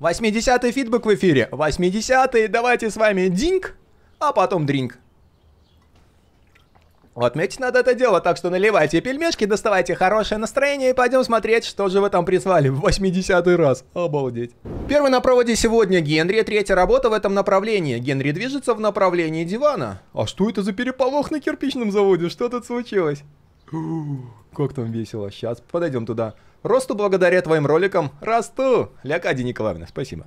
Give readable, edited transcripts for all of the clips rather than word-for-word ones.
80-й фидбэк в эфире. 80-й, давайте с вами динг, а потом дринг. Отметить надо это дело, так что наливайте пельмешки, доставайте хорошее настроение и пойдем смотреть, что же вы там прислали в 80-й раз. Обалдеть. Первый на проводе сегодня Генри, третья работа в этом направлении. Генри движется в направлении дивана. А что это за переполох на кирпичном заводе? Что тут случилось? Как там весело. Сейчас подойдем туда. Росту благодаря твоим роликам. Росту. Леокадия Николаевна, спасибо.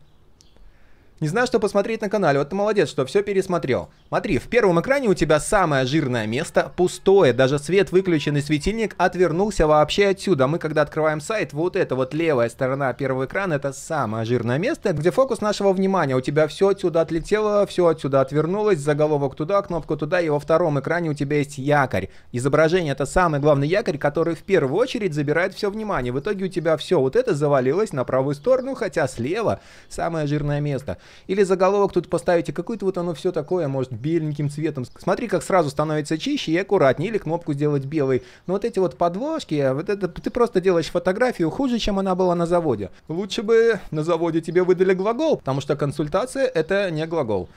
Не знаю, что посмотреть на канале. Вот ты молодец, что все пересмотрел. Смотри, в первом экране у тебя самое жирное место пустое. Даже свет выключенный, светильник отвернулся вообще отсюда. Мы когда открываем сайт, вот эта вот левая сторона первого экрана, это самое жирное место, где фокус нашего внимания. У тебя все отсюда отлетело, все отсюда отвернулось, заголовок туда, кнопку туда. И во втором экране у тебя есть якорь. Изображение — это самый главный якорь, который в первую очередь забирает все внимание. В итоге у тебя все вот это завалилось на правую сторону, хотя слева самое жирное место. Или заголовок тут поставите какой-то, вот оно все такое, может, беленьким цветом. Смотри, как сразу становится чище и аккуратнее. Или кнопку сделать белой. Но вот эти вот подложки, вот это ты просто делаешь фотографию хуже, чем она была на заводе. Лучше бы на заводе тебе выдали глагол, потому что консультация — это не глагол.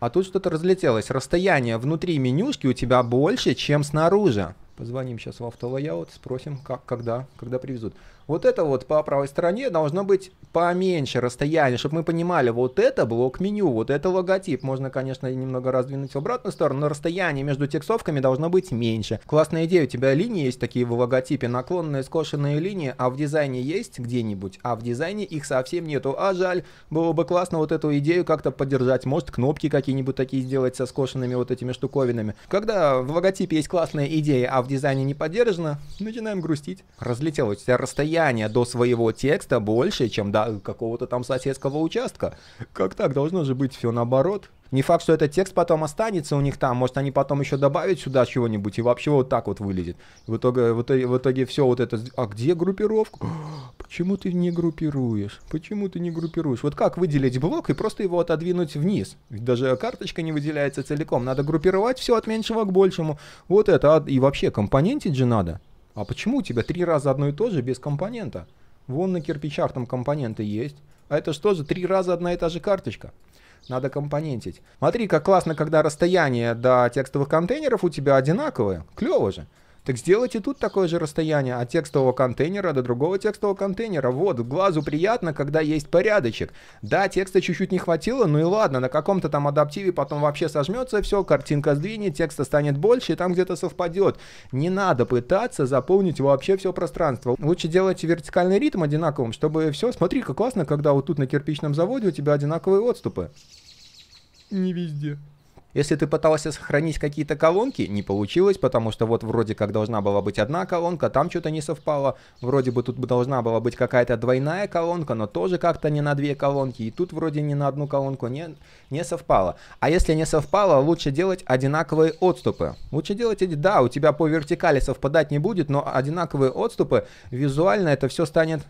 А тут что-то разлетелось. Расстояние внутри менюшки у тебя больше, чем снаружи. Позвоним сейчас в автолайаут, спросим, как, когда привезут. Вот это вот по правой стороне должно быть поменьше расстояние, чтобы мы понимали, вот это блок меню, вот это логотип. Можно, конечно, немного раздвинуть в обратную сторону, но расстояние между текстовками должно быть меньше. Классная идея, у тебя линии есть такие в логотипе, наклонные, скошенные линии, а в дизайне есть где-нибудь, а в дизайне их совсем нету. А жаль, было бы классно вот эту идею как-то поддержать. Может, кнопки какие-нибудь такие сделать со скошенными вот этими штуковинами. Когда в логотипе есть классная идея, а в дизайне не поддержано, начинаем грустить. Разлетелось, у тебя расстояние до своего текста больше, чем до какого-то там соседского участка. Как так? Должно же быть все наоборот. Не факт, что этот текст потом останется у них там, может, они потом еще добавят сюда чего-нибудь, и вообще вот так вот вылезет. В итоге все вот это... А где группировка? Почему ты не группируешь? Почему ты не группируешь? Вот как выделить блок и просто его отодвинуть вниз? Ведь даже карточка не выделяется целиком. Надо группировать все от меньшего к большему. Вот это. И вообще компонентить же надо. А почему у тебя 3 раза одно и то же без компонента? Вон на кирпичах там компоненты есть. А это что же 3 раза одна и та же карточка? Надо компонентить. Смотри, как классно, когда расстояние до текстовых контейнеров у тебя одинаковое. Клево же. Так сделайте тут такое же расстояние от текстового контейнера до другого текстового контейнера. Вот, глазу приятно, когда есть порядочек. Да, текста чуть-чуть не хватило, ну и ладно, на каком-то там адаптиве потом вообще сожмется все, картинка сдвинет, текста станет больше, и там где-то совпадет. Не надо пытаться заполнить вообще все пространство. Лучше делайте вертикальный ритм одинаковым, чтобы все... Смотри, как классно, когда вот тут на кирпичном заводе у тебя одинаковые отступы. Не везде. Если ты пытался сохранить какие-то колонки, не получилось, потому что вот вроде как должна была быть одна колонка, там что-то не совпало, вроде бы тут должна была быть какая-то двойная колонка, но тоже как-то не на 2 колонки, и тут вроде не на 1 колонку, не совпало. А если не совпало, лучше делать одинаковые отступы. Лучше делать, да, у тебя по вертикали совпадать не будет, но одинаковые отступы, визуально это все станет...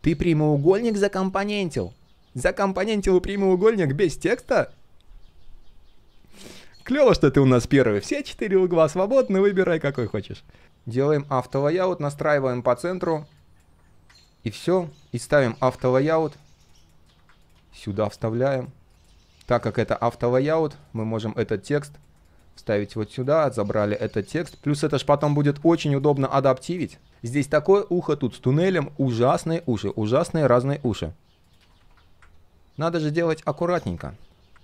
Ты прямоугольник закомпонентил. Закомпонентил прямоугольник без текста? Клево, что ты у нас первый. Все 4 угла свободны, выбирай какой хочешь. Делаем автолайаут, настраиваем по центру. И все. И ставим автолайаут. Сюда вставляем. Так как это автолайаут, мы можем этот текст вставить вот сюда. Забрали этот текст. Плюс это ж потом будет очень удобно адаптивить. Здесь такое ухо, тут с туннелем. Ужасные уши. Ужасные разные уши. Надо же делать аккуратненько.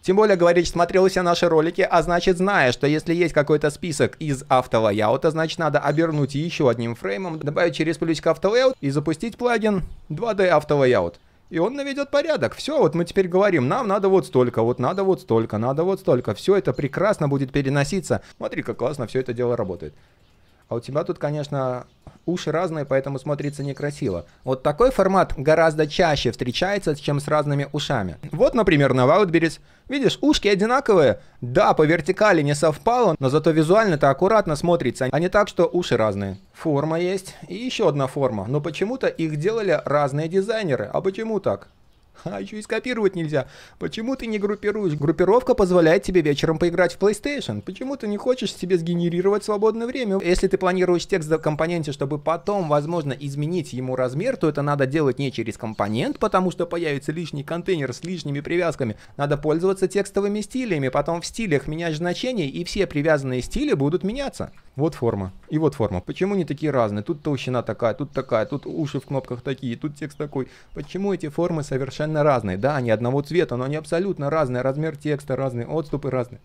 Тем более, говоришь, смотрел все наши ролики, а значит, зная, что если есть какой-то список из автолайаута, значит, надо обернуть еще одним фреймом, добавить через плюсик автолайаут и запустить плагин 2D автолайаут. И он наведет порядок. Все, вот мы теперь говорим, нам надо вот столько, вот надо вот столько, надо вот столько. Все это прекрасно будет переноситься. Смотри, как классно все это дело работает. А у тебя тут, конечно, уши разные, поэтому смотрится некрасиво. Вот такой формат гораздо чаще встречается, чем с разными ушами. Вот, например, на Wildberries. Видишь, ушки одинаковые. Да, по вертикали не совпало, но зато визуально это аккуратно смотрится, а не так, что уши разные. Форма есть и еще одна форма, но почему-то их делали разные дизайнеры. А почему так? А еще и скопировать нельзя. Почему ты не группируешь? Группировка позволяет тебе вечером поиграть в PlayStation. Почему ты не хочешь себе сгенерировать свободное время? Если ты планируешь текст в компоненте, чтобы потом, возможно, изменить ему размер, то это надо делать не через компонент, потому что появится лишний контейнер с лишними привязками. Надо пользоваться текстовыми стилями, потом в стилях меняешь значение, и все привязанные стили будут меняться. Вот форма. И вот форма. Почему не такие разные? Тут толщина такая, тут уши в кнопках такие, тут текст такой. Почему эти формы совершенно разные? Да, они одного цвета, но они абсолютно разные. Размер текста разный, отступы разные.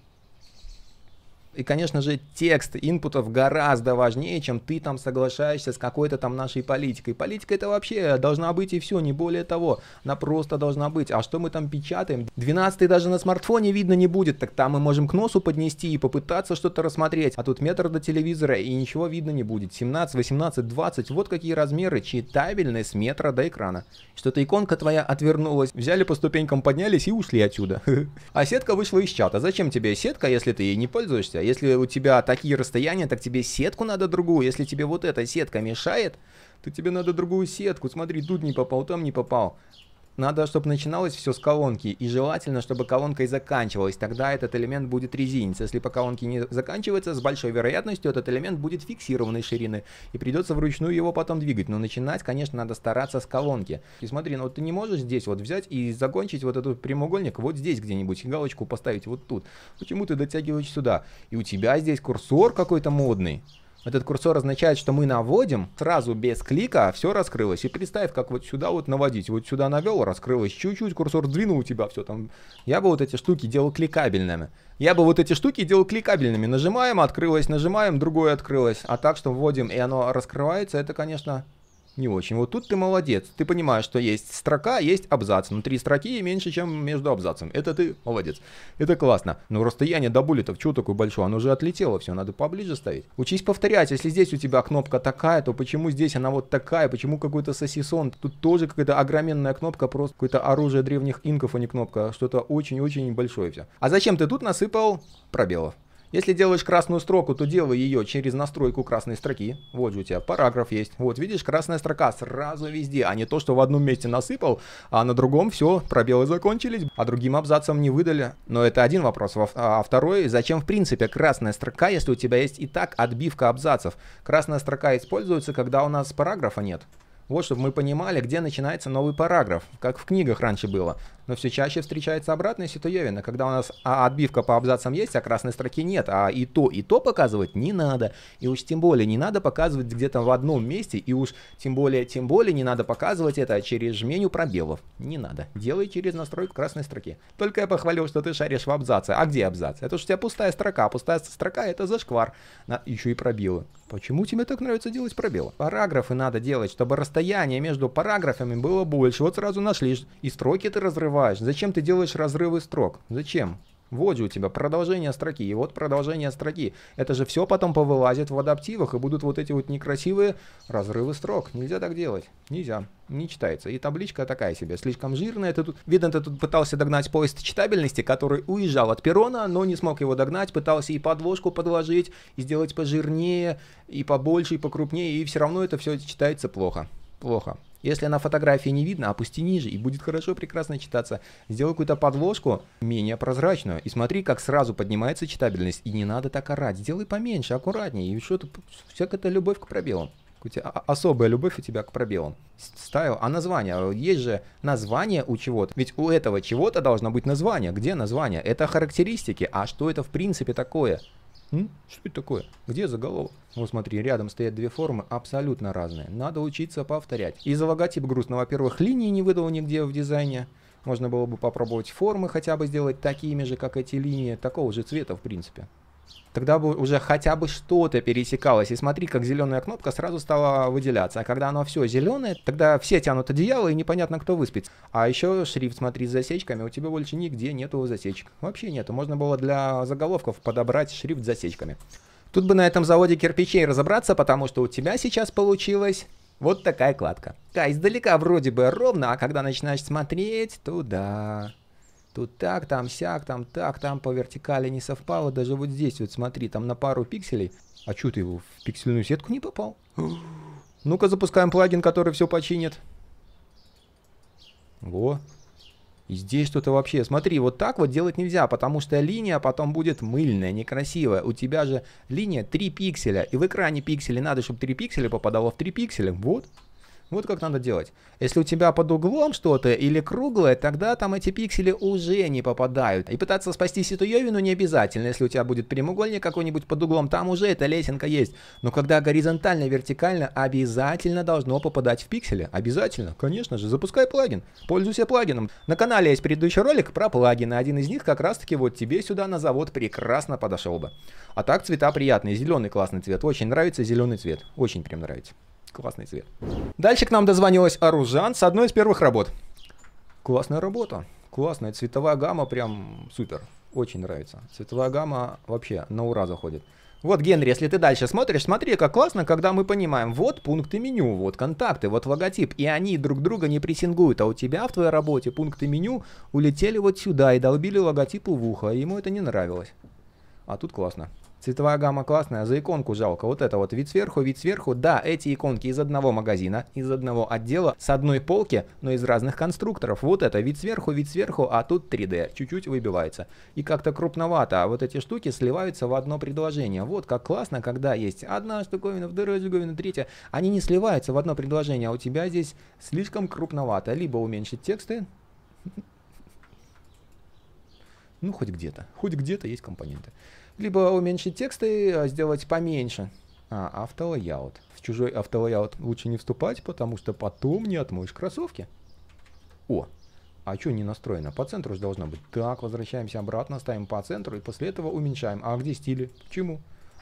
И, конечно же, текст инпутов гораздо важнее, чем ты там соглашаешься с какой-то там нашей политикой. Политика это вообще должна быть и все, не более того. Она просто должна быть. А что мы там печатаем? 12-й даже на смартфоне видно не будет. Так там мы можем к носу поднести и попытаться что-то рассмотреть. А тут метр до телевизора и ничего видно не будет. 17, 18, 20. Вот какие размеры читабельные с метра до экрана. Что-то иконка твоя отвернулась. Взяли по ступенькам, поднялись и ушли отсюда. А сетка вышла из чата. Зачем тебе сетка, если ты ей не пользуешься? Если у тебя такие расстояния, так тебе сетку надо другую. Если тебе вот эта сетка мешает, то тебе надо другую сетку. Смотри, тут не попал, там не попал. Надо, чтобы начиналось все с колонки. И желательно, чтобы колонка и заканчивалась. Тогда этот элемент будет резиниться. Если по колонке не заканчивается, с большой вероятностью этот элемент будет фиксированной ширины. И придется вручную его потом двигать. Но начинать, конечно, надо стараться с колонки. И смотри, ну вот ты не можешь здесь вот взять и закончить вот этот прямоугольник вот здесь где-нибудь. Галочку поставить вот тут. Почему ты дотягиваешь сюда? И у тебя здесь курсор какой-то модный. Этот курсор означает, что мы наводим, сразу без клика все раскрылось. И представь, как вот сюда вот наводить. Вот сюда навел, раскрылось чуть-чуть, курсор двинул у тебя, все там. Я бы вот эти штуки делал кликабельными. Нажимаем, открылось, нажимаем, другое открылось. А так, что вводим, и оно раскрывается, это, конечно, не очень. Вот тут ты молодец. Ты понимаешь, что есть строка, есть абзац. Внутри строки меньше, чем между абзацем. Это ты молодец. Это классно. Но расстояние до буллетов, чего такое большое? Оно же отлетело все, надо поближе ставить. Учись повторять. Если здесь у тебя кнопка такая, то почему здесь она вот такая? Почему какой-то сосисон? Тут тоже какая-то огроменная кнопка, просто какое-то оружие древних инков, а не кнопка. Что-то очень-очень большое все. А зачем ты тут насыпал пробелов? Если делаешь красную строку, то делай ее через настройку красной строки. Вот же у тебя параграф есть. Вот видишь, красная строка сразу везде, а не то, что в одном месте насыпал, а на другом все, пробелы закончились, а другим абзацам не выдали. Но это один вопрос. А второй, зачем в принципе красная строка, если у тебя есть и так отбивка абзацев? Красная строка используется, когда у нас параграфа нет. Вот, чтобы мы понимали, где начинается новый параграф, как в книгах раньше было. Но все чаще встречается обратная ситуация, когда у нас отбивка по абзацам есть, а красной строки нет, а и то показывать не надо. И уж тем более не надо показывать где-то в одном месте, и уж тем более не надо показывать это через жменю пробелов. Не надо. Делай через настройку красной строки. Только я похвалил, что ты шаришь в абзаце. А где абзац? Это же у тебя пустая строка. Пустая строка это зашквар. Еще и пробелы. Почему тебе так нравится делать пробелы? Параграфы надо делать, чтобы расстояние между параграфами было больше. Вот сразу нашли. И строки ты разрываешь. Зачем ты делаешь разрывы строк? Зачем? Вот же у тебя продолжение строки, и вот продолжение строки. Это же все потом повылазит в адаптивах, и будут вот эти вот некрасивые разрывы строк. Нельзя так делать. Нельзя. Не читается. И табличка такая себе, слишком жирная. Это тут... Видно, ты тут пытался догнать поезд читабельности, который уезжал от перрона, но не смог его догнать. Пытался и подложку подложить, и сделать пожирнее, и побольше, и покрупнее, и все равно это все читается плохо. Плохо. Если на фотографии не видно, опусти ниже, и будет хорошо, прекрасно читаться. Сделай какую-то подложку, менее прозрачную, и смотри, как сразу поднимается читабельность. И не надо так орать. Сделай поменьше, аккуратнее. И что-то, всякая-то любовь к пробелам. Особая любовь у тебя к пробелам. Ставил. А название? Есть же название у чего-то. Ведь у этого чего-то должно быть название. Где название? Это характеристики. А что это в принципе такое? Что это такое? Где заголовок? Вот смотри, рядом стоят две формы, абсолютно разные. Надо учиться повторять. И за логотип грустно, во-первых, линии не выдал нигде в дизайне. Можно было бы попробовать формы хотя бы сделать такими же, как эти линии, такого же цвета в принципе. Тогда бы уже хотя бы что-то пересекалось. И смотри, как зеленая кнопка сразу стала выделяться. А когда оно все зеленое, тогда все тянут одеяло и непонятно, кто выспит. А еще шрифт, смотри, с засечками. У тебя больше нигде нету засечек. Вообще нету. Можно было для заголовков подобрать шрифт с засечками. Тут бы на этом заводе кирпичей разобраться, потому что у тебя сейчас получилось... Вот такая кладка. А издалека вроде бы ровно, а когда начинаешь смотреть, туда... Тут так, там сяк, там так, там по вертикали не совпало. Даже вот здесь вот смотри, там на пару пикселей. А чё ты его в пиксельную сетку не попал? Ну-ка запускаем плагин, который все починит. Во. И здесь что-то вообще, смотри, вот так вот делать нельзя, потому что линия потом будет мыльная, некрасивая. У тебя же линия 3 пикселя, и в экране пиксели надо, чтобы 3 пикселя попадало в 3 пикселя. Вот. Вот как надо делать. Если у тебя под углом что-то или круглое, тогда там эти пиксели уже не попадают. И пытаться спасти ситуевину не обязательно. Если у тебя будет прямоугольник какой-нибудь под углом, там уже эта лесенка есть. Но когда горизонтально, вертикально, обязательно должно попадать в пиксели. Обязательно. Конечно же. Запускай плагин. Пользуйся плагином. На канале есть предыдущий ролик про плагины. Один из них как раз-таки вот тебе сюда на завод прекрасно подошел бы. А так цвета приятные. Зеленый классный цвет. Очень нравится зеленый цвет. Очень прям нравится. Классный цвет. Дальше к нам дозвонилась Аружан с одной из первых работ. Классная работа. Классная. Цветовая гамма прям супер. Очень нравится. Цветовая гамма вообще на ура заходит. Вот, Генри, если ты дальше смотришь, смотри, как классно, когда мы понимаем, вот пункты меню, вот контакты, вот логотип, и они друг друга не прессингуют, а у тебя в твоей работе пункты меню улетели вот сюда и долбили логотипу в ухо, и ему это не нравилось. А тут классно. Цветовая гамма классная, за иконку жалко. Вот это вот вид сверху, да, эти иконки из одного магазина, из одного отдела, с одной полки, но из разных конструкторов. Вот это вид сверху, а тут 3D, чуть-чуть выбивается. И как-то крупновато, а вот эти штуки сливаются в одно предложение. Вот как классно, когда есть одна штуковина, вторая штуковина, третья. Они не сливаются в одно предложение, а у тебя здесь слишком крупновато. Либо уменьшить тексты, ну хоть где-то есть компоненты. Либо уменьшить тексты, сделать поменьше. Автолайаут. В чужой автолайаут лучше не вступать, потому что потом не отмоешь кроссовки. О, а что не настроено? По центру же должно быть. Так, возвращаемся обратно, ставим по центру и после этого уменьшаем. А где стили? Почему?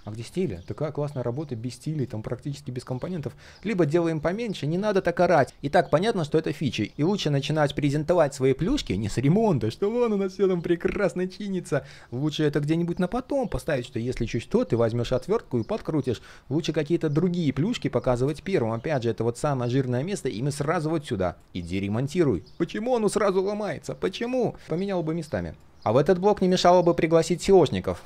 А где стили? Такая классная работа без стилей, там практически без компонентов. Либо делаем поменьше, не надо так орать. И так понятно, что это фичи. И лучше начинать презентовать свои плюшки не с ремонта, что вон у нас все там прекрасно чинится. Лучше это где-нибудь на потом поставить, что если чуть что, ты возьмешь отвертку и подкрутишь. Лучше какие-то другие плюшки показывать первым. Опять же, это вот самое жирное место, и мы сразу вот сюда. Иди ремонтируй. Почему оно сразу ломается? Почему? Поменял бы местами. А в этот блок не мешало бы пригласить SEOшников.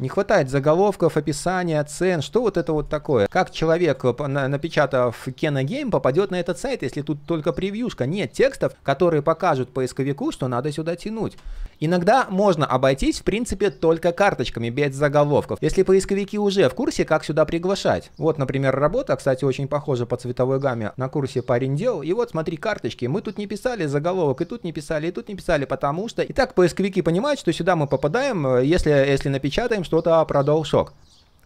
Не хватает заголовков, описания, цен, что вот это вот такое. Как человек, напечатав Кена Гейм, попадет на этот сайт, если тут только превьюшка? Нет текстов, которые покажут поисковику, что надо сюда тянуть. Иногда можно обойтись, в принципе, только карточками, без заголовков. Если поисковики уже в курсе, как сюда приглашать. Вот, например, работа, кстати, очень похожа по цветовой гамме на курсе парень делал. И вот, смотри, карточки. Мы тут не писали заголовок, и тут не писали, и тут не писали, потому что... Итак, поисковики понимают, что сюда мы попадаем, если напечатаем что-то про DualShock.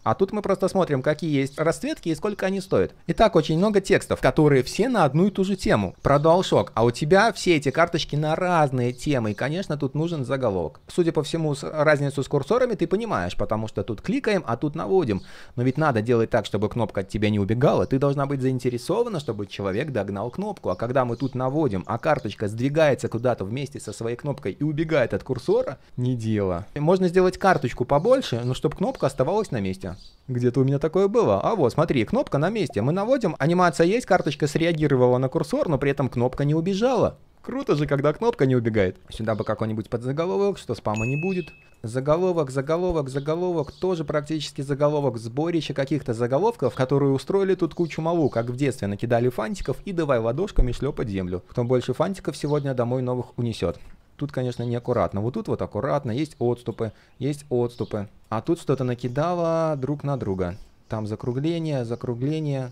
А тут мы просто смотрим, какие есть расцветки и сколько они стоят. Итак, очень много текстов, которые все на одну и ту же тему. Про DualShock. А у тебя все эти карточки на разные темы. И, конечно, тут нужен заголовок. Судя по всему, разницу с курсорами ты понимаешь, потому что тут кликаем, а тут наводим. Но ведь надо делать так, чтобы кнопка от тебя не убегала. Ты должна быть заинтересована, чтобы человек догнал кнопку. А когда мы тут наводим, а карточка сдвигается куда-то вместе со своей кнопкой и убегает от курсора, не дело. Можно сделать карточку побольше, но чтобы кнопка оставалась на месте. Где-то у меня такое было. А вот, смотри, кнопка на месте. Мы наводим, анимация есть, карточка среагировала на курсор, но при этом кнопка не убежала. Круто же, когда кнопка не убегает. Сюда бы какой-нибудь подзаголовок, что спама не будет. Заголовок, заголовок, заголовок, тоже практически заголовок, сборище каких-то заголовков, которые устроили тут кучу малу, как в детстве накидали фантиков и давай ладошками шлепать землю. Кто больше фантиков сегодня домой новых унесет. Тут, конечно, неаккуратно. Вот тут вот аккуратно, есть отступы, есть отступы. А тут что-то накидало друг на друга. Там закругление, закругление.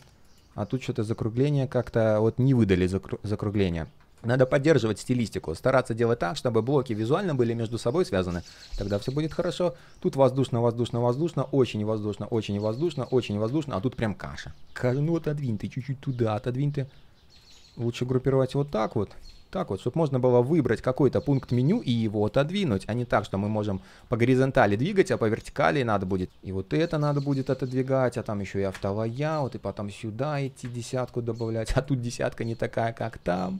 А тут что-то закругление как-то вот не выдали закругление. Надо поддерживать стилистику, стараться делать так, чтобы блоки визуально были между собой связаны. Тогда все будет хорошо. Тут воздушно, воздушно, воздушно, очень воздушно, очень воздушно, очень воздушно. А тут прям каша. Ну отодвинь ты, чуть-чуть туда отодвинь ты. Лучше группировать вот так вот. Так вот, чтобы можно было выбрать какой-то пункт меню и его отодвинуть, а не так, что мы можем по горизонтали двигать, а по вертикали надо будет. И вот это надо будет отодвигать, а там еще и автолайаут, и потом сюда идти десятку добавлять, а тут десятка не такая, как там.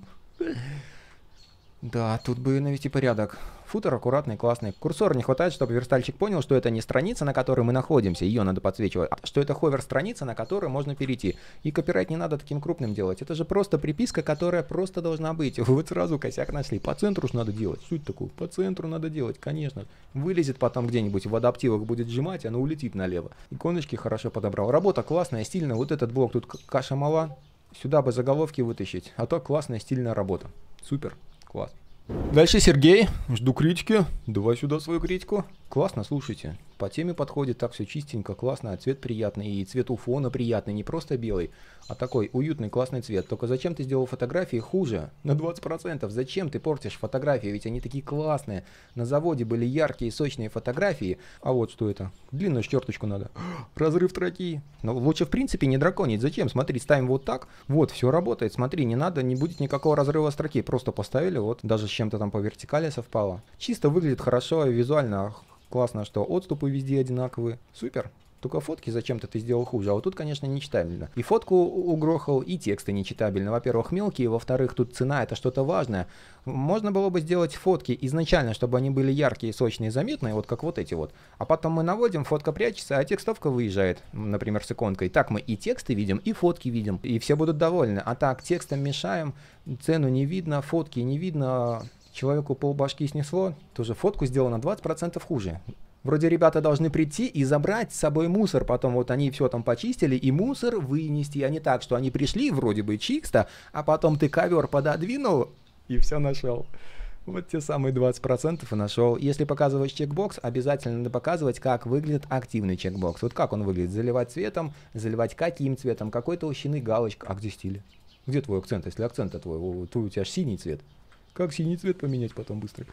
Да, тут бы навести порядок. Футер аккуратный, классный. Курсор не хватает, чтобы верстальщик понял, что это не страница, на которой мы находимся, ее надо подсвечивать, а что это ховер-страница, на которую можно перейти. И копирайт не надо таким крупным делать. Это же просто приписка, которая просто должна быть. Вот сразу косяк нашли. По центру ж надо делать. Суть такую. По центру надо делать, конечно. Вылезет потом где-нибудь в адаптивах, будет сжимать, она улетит налево. Иконочки хорошо подобрал. Работа классная, стильная. Вот этот блок тут каша мала. Сюда бы заголовки вытащить. А то классная, стильная работа. Супер. Класс. Дальше Сергей. Жду критики. Давай сюда свою критику. Классно, слушайте. По теме подходит, так все чистенько, классно, а цвет приятный. И цвет у фона приятный, не просто белый, а такой уютный, классный цвет. Только зачем ты сделал фотографии хуже? На 20%. Зачем ты портишь фотографии? Ведь они такие классные. На заводе были яркие, сочные фотографии. А вот что это? Длинную щёточку надо. Разрыв троки. Но лучше в принципе не драконить. Зачем? Смотри, ставим вот так. Вот, все работает. Смотри, не надо, не будет никакого разрыва строки. Просто поставили, вот, даже с чем-то там по вертикали совпало. Чисто выглядит хорошо визуально. Классно, что отступы везде одинаковые. Супер. Только фотки зачем-то ты сделал хуже. А вот тут, конечно, нечитабельно. И фотку угрохал, и тексты нечитабельны. Во-первых, мелкие, во-вторых, тут цена — это что-то важное. Можно было бы сделать фотки изначально, чтобы они были яркие, сочные, заметные, вот как вот эти вот. А потом мы наводим, фотка прячется, а текстовка выезжает, например, с иконкой. Так мы и тексты видим, и фотки видим, и все будут довольны. А так, текстом мешаем, цену не видно, фотки не видно. Человеку полбашки снесло, тоже фотку сделано 20% хуже. Вроде ребята должны прийти и забрать с собой мусор, потом вот они все там почистили и мусор вынести, а не так, что они пришли вроде бы чисто, а потом ты ковер пододвинул и все нашел. Вот те самые 20% и нашел. Если показываешь чекбокс, обязательно надо показывать, как выглядит активный чекбокс. Вот как он выглядит, заливать цветом, заливать каким цветом, какой толщины галочка. А где стиль? Где твой акцент, если акцент твой, то у тебя же синий цвет. Как синий цвет поменять потом быстро?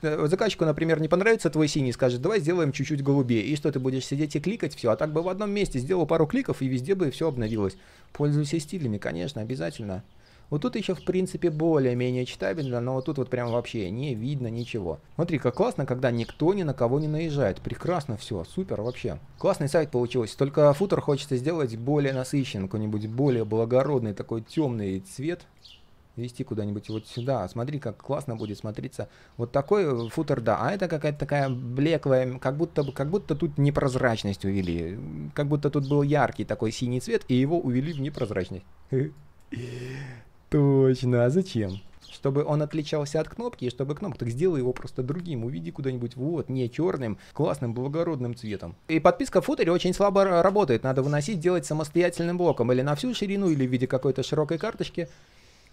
Заказчику, например, не понравится твой синий, скажет, давай сделаем чуть-чуть голубее. И что, ты будешь сидеть и кликать все? А так бы в одном месте сделал пару кликов, и везде бы все обновилось. Пользуйся стилями, конечно, обязательно. Вот тут еще, в принципе, более-менее читабельно, но вот тут вот прям вообще не видно ничего. Смотри, как классно, когда никто ни на кого не наезжает. Прекрасно все, супер вообще. Классный сайт получился, только футер хочется сделать более насыщенный, какой-нибудь более благородный, такой темный цвет. Вести куда-нибудь вот сюда. Смотри, как классно будет смотреться. Вот такой футер, да. А это какая-то такая блеклая, как будто тут непрозрачность увели. Как будто тут был яркий такой синий цвет, и его увели в непрозрачность. Точно, а зачем? Чтобы он отличался от кнопки, и чтобы кнопка, так сделай его просто другим, уведи куда-нибудь, вот, не черным, классным, благородным цветом. И подписка в футере очень слабо работает, надо выносить, делать самостоятельным блоком, или на всю ширину, или в виде какой-то широкой карточки.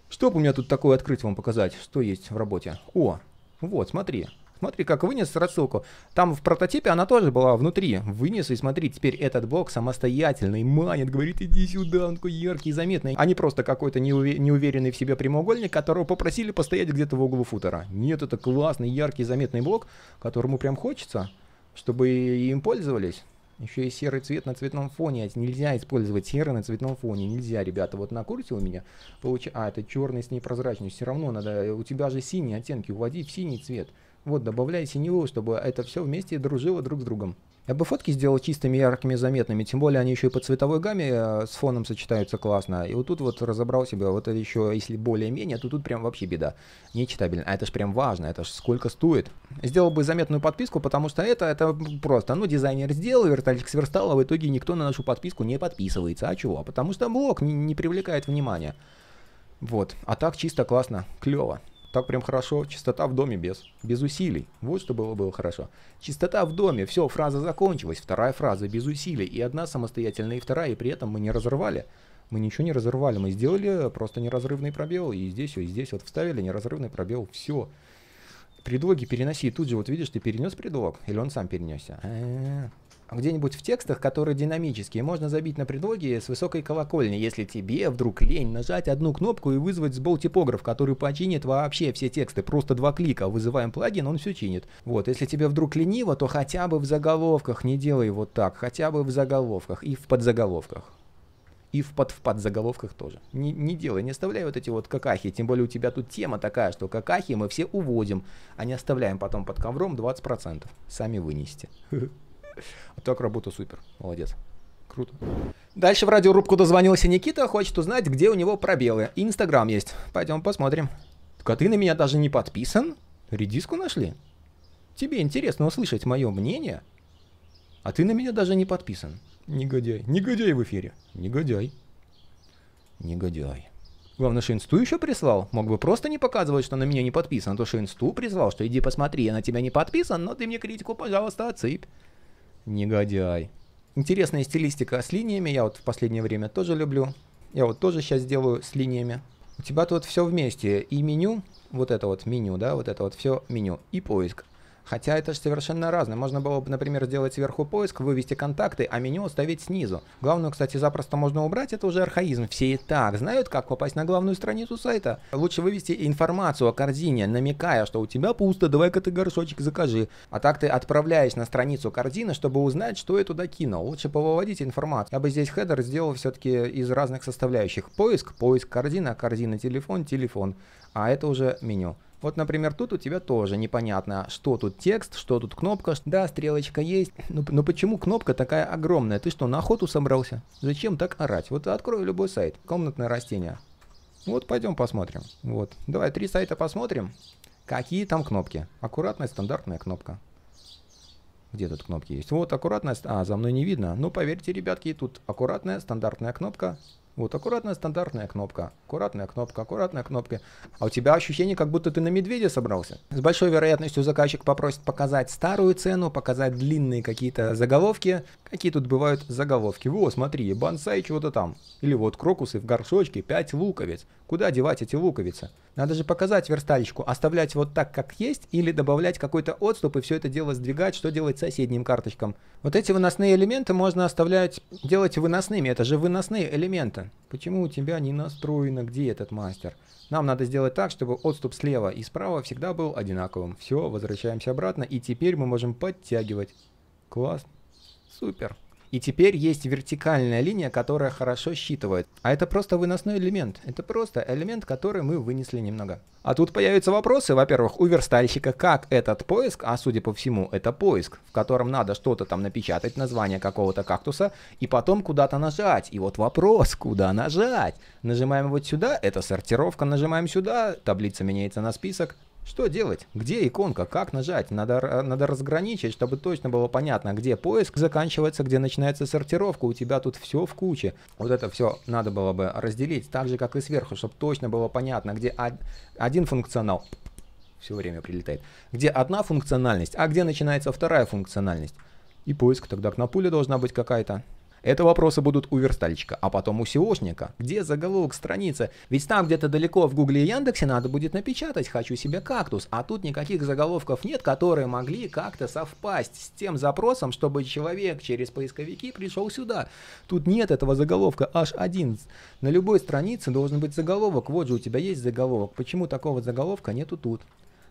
Что у меня тут такое открыть вам показать, что есть в работе? О, вот, смотри. Смотри, как вынес рассылку. Там в прототипе она тоже была внутри. Вынес, и смотри, теперь этот блок самостоятельный, манит, говорит, иди сюда, он такой яркий, заметный. А не просто какой-то неуверенный в себе прямоугольник, которого попросили постоять где-то в углу футера. Нет, это классный, яркий, заметный блок, которому прям хочется, чтобы им пользовались. Еще и серый цвет на цветном фоне. Нельзя использовать серый на цветном фоне. Нельзя, ребята. Вот на курсе у меня а, это черный с непрозрачностью. Все равно надо. У тебя же синие оттенки. Уводи в синий цвет. Вот, добавляй синевую, чтобы это все вместе дружило друг с другом. Я бы фотки сделал чистыми, яркими, заметными. Тем более они еще и по цветовой гамме с фоном сочетаются классно. И вот тут вот разобрал себя. Вот это еще, если более-менее, то тут прям вообще беда. Нечитабельно. А это ж прям важно. Это ж сколько стоит. Сделал бы заметную подписку, потому что это просто. Ну, дизайнер сделал, вертолетчик сверстал, а в итоге никто на нашу подписку не подписывается. А чего? Потому что блог не привлекает внимания. Вот. А так чисто классно. Клево. Так прям хорошо. Чистота в доме без усилий. Вот что было хорошо. Чистота в доме. Все, фраза закончилась. Вторая фраза без усилий. И одна самостоятельная, и вторая. И при этом мы не разорвали. Мы ничего не разорвали. Мы сделали просто неразрывный пробел. И здесь вот вставили неразрывный пробел. Все. Предлоги переноси. Тут же вот видишь, ты перенес предлог? Или он сам перенесся? Где-нибудь в текстах, которые динамические, можно забить на предлоги с высокой колокольни, если тебе вдруг лень нажать одну кнопку и вызвать сбол-типограф, который починит вообще все тексты. Просто два клика, вызываем плагин, он все чинит. Вот, если тебе вдруг лениво, то хотя бы в заголовках не делай вот так, хотя бы в заголовках и в подзаголовках. И в подзаголовках тоже. Не делай, не оставляй вот эти вот какахи. Тем более у тебя тут тема такая, что какахи мы все уводим, а не оставляем потом под ковром 20%. Сами вынести. А так работа супер, молодец, круто. Дальше в радиорубку дозвонился Никита, хочет узнать, где у него пробелы. Инстаграм есть, пойдем посмотрим. Так, а ты на меня даже не подписан? Редиску нашли? Тебе интересно услышать мое мнение? А ты на меня даже не подписан? Негодяй, негодяй в эфире, негодяй, негодяй. Главное, что инсту еще прислал. Мог бы просто не показывать, что на меня не подписан, а то что инсту прислал, что иди посмотри, я на тебя не подписан, но ты мне критику, пожалуйста, отсыпь. Негодяй. Интересная стилистика с линиями. Я вот в последнее время тоже люблю. Я вот тоже сейчас делаю с линиями. У тебя тут все вместе. И меню, вот это вот меню, да, вот это вот все меню, и поиск. Хотя это же совершенно разное. Можно было бы, например, сделать сверху поиск, вывести контакты, а меню оставить снизу. Главную, кстати, запросто можно убрать, это уже архаизм. Все и так знают, как попасть на главную страницу сайта. Лучше вывести информацию о корзине, намекая, что у тебя пусто, давай-ка ты горшочек закажи. А так ты отправляешь на страницу корзины, чтобы узнать, что я туда кинул. Лучше повыводить информацию. Я бы здесь хедер сделал все-таки из разных составляющих. Поиск, поиск, корзина, корзина, телефон, телефон. А это уже меню. Вот, например, тут у тебя тоже непонятно, что тут текст, что тут кнопка. Да, стрелочка есть. Но почему кнопка такая огромная? Ты что, на охоту собрался? Зачем так орать? Вот открою любой сайт. Комнатное растение. Вот, пойдем посмотрим. Вот. Давай 3 сайта посмотрим. Какие там кнопки? Аккуратная стандартная кнопка. Где тут кнопки есть? Вот, аккуратная... А, за мной не видно. Ну, поверьте, ребятки, тут аккуратная стандартная кнопка. Вот, аккуратная стандартная кнопка, аккуратная кнопка, аккуратная кнопка. А у тебя ощущение, как будто ты на медведя собрался. С большой вероятностью заказчик попросит показать старую цену, показать длинные какие-то заголовки. Какие тут бывают заголовки? Во, смотри, бонсай чего-то там. Или вот крокусы в горшочке, 5 луковиц. Куда девать эти луковицы? Надо же показать верстальщику, оставлять вот так, как есть, или добавлять какой-то отступ и все это дело сдвигать, что делать соседним карточкам. Вот эти выносные элементы можно оставлять, делать выносными, это же выносные элементы. Почему у тебя не настроено, где этот мастер? Нам надо сделать так, чтобы отступ слева и справа всегда был одинаковым. Все, возвращаемся обратно, и теперь мы можем подтягивать. Класс, супер. И теперь есть вертикальная линия, которая хорошо считывает. А это просто выносной элемент. Это просто элемент, который мы вынесли немного. А тут появятся вопросы, во-первых, у верстальщика, как этот поиск, а судя по всему, это поиск, в котором надо что-то там напечатать, название какого-то кактуса, и потом куда-то нажать. И вот вопрос, куда нажать? Нажимаем вот сюда, это сортировка, нажимаем сюда, таблица меняется на список. Что делать? Где иконка? Как нажать? Надо разграничить, чтобы точно было понятно, где поиск заканчивается, где начинается сортировка. У тебя тут все в куче. Вот это все надо было бы разделить, так же, как и сверху, чтобы точно было понятно, где один функционал. Все время прилетает. Где одна функциональность, а где начинается вторая функциональность. И поиск тогда на пуле должна быть какая-то. Это вопросы будут у верстальщика, а потом у SEOшника. Где заголовок страницы? Ведь там где-то далеко в Гугле и Яндексе надо будет напечатать «Хочу себе кактус», а тут никаких заголовков нет, которые могли как-то совпасть с тем запросом, чтобы человек через поисковики пришел сюда. Тут нет этого заголовка H1. На любой странице должен быть заголовок. Вот же у тебя есть заголовок. Почему такого заголовка нету тут?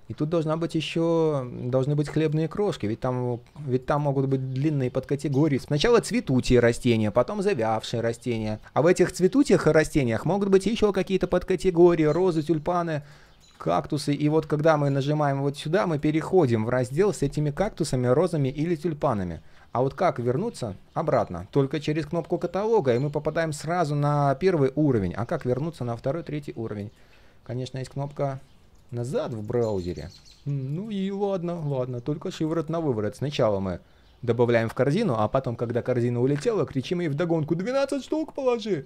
И тут должна быть еще, должны быть хлебные крошки, ведь там могут быть длинные подкатегории. Сначала цветутие растения, потом завявшие растения. А в этих цветутиях и растениях могут быть еще какие-то подкатегории, розы, тюльпаны, кактусы. И вот когда мы нажимаем вот сюда, мы переходим в раздел с этими кактусами, розами или тюльпанами. А вот как вернуться обратно? Только через кнопку каталога, и мы попадаем сразу на первый уровень. А как вернуться на второй, третий уровень? Конечно, есть кнопка... назад в браузере. Ну и ладно, ладно, только шиворот на выворот. Сначала мы добавляем в корзину, а потом, когда корзина улетела, кричим ей вдогонку: 12 штук положи!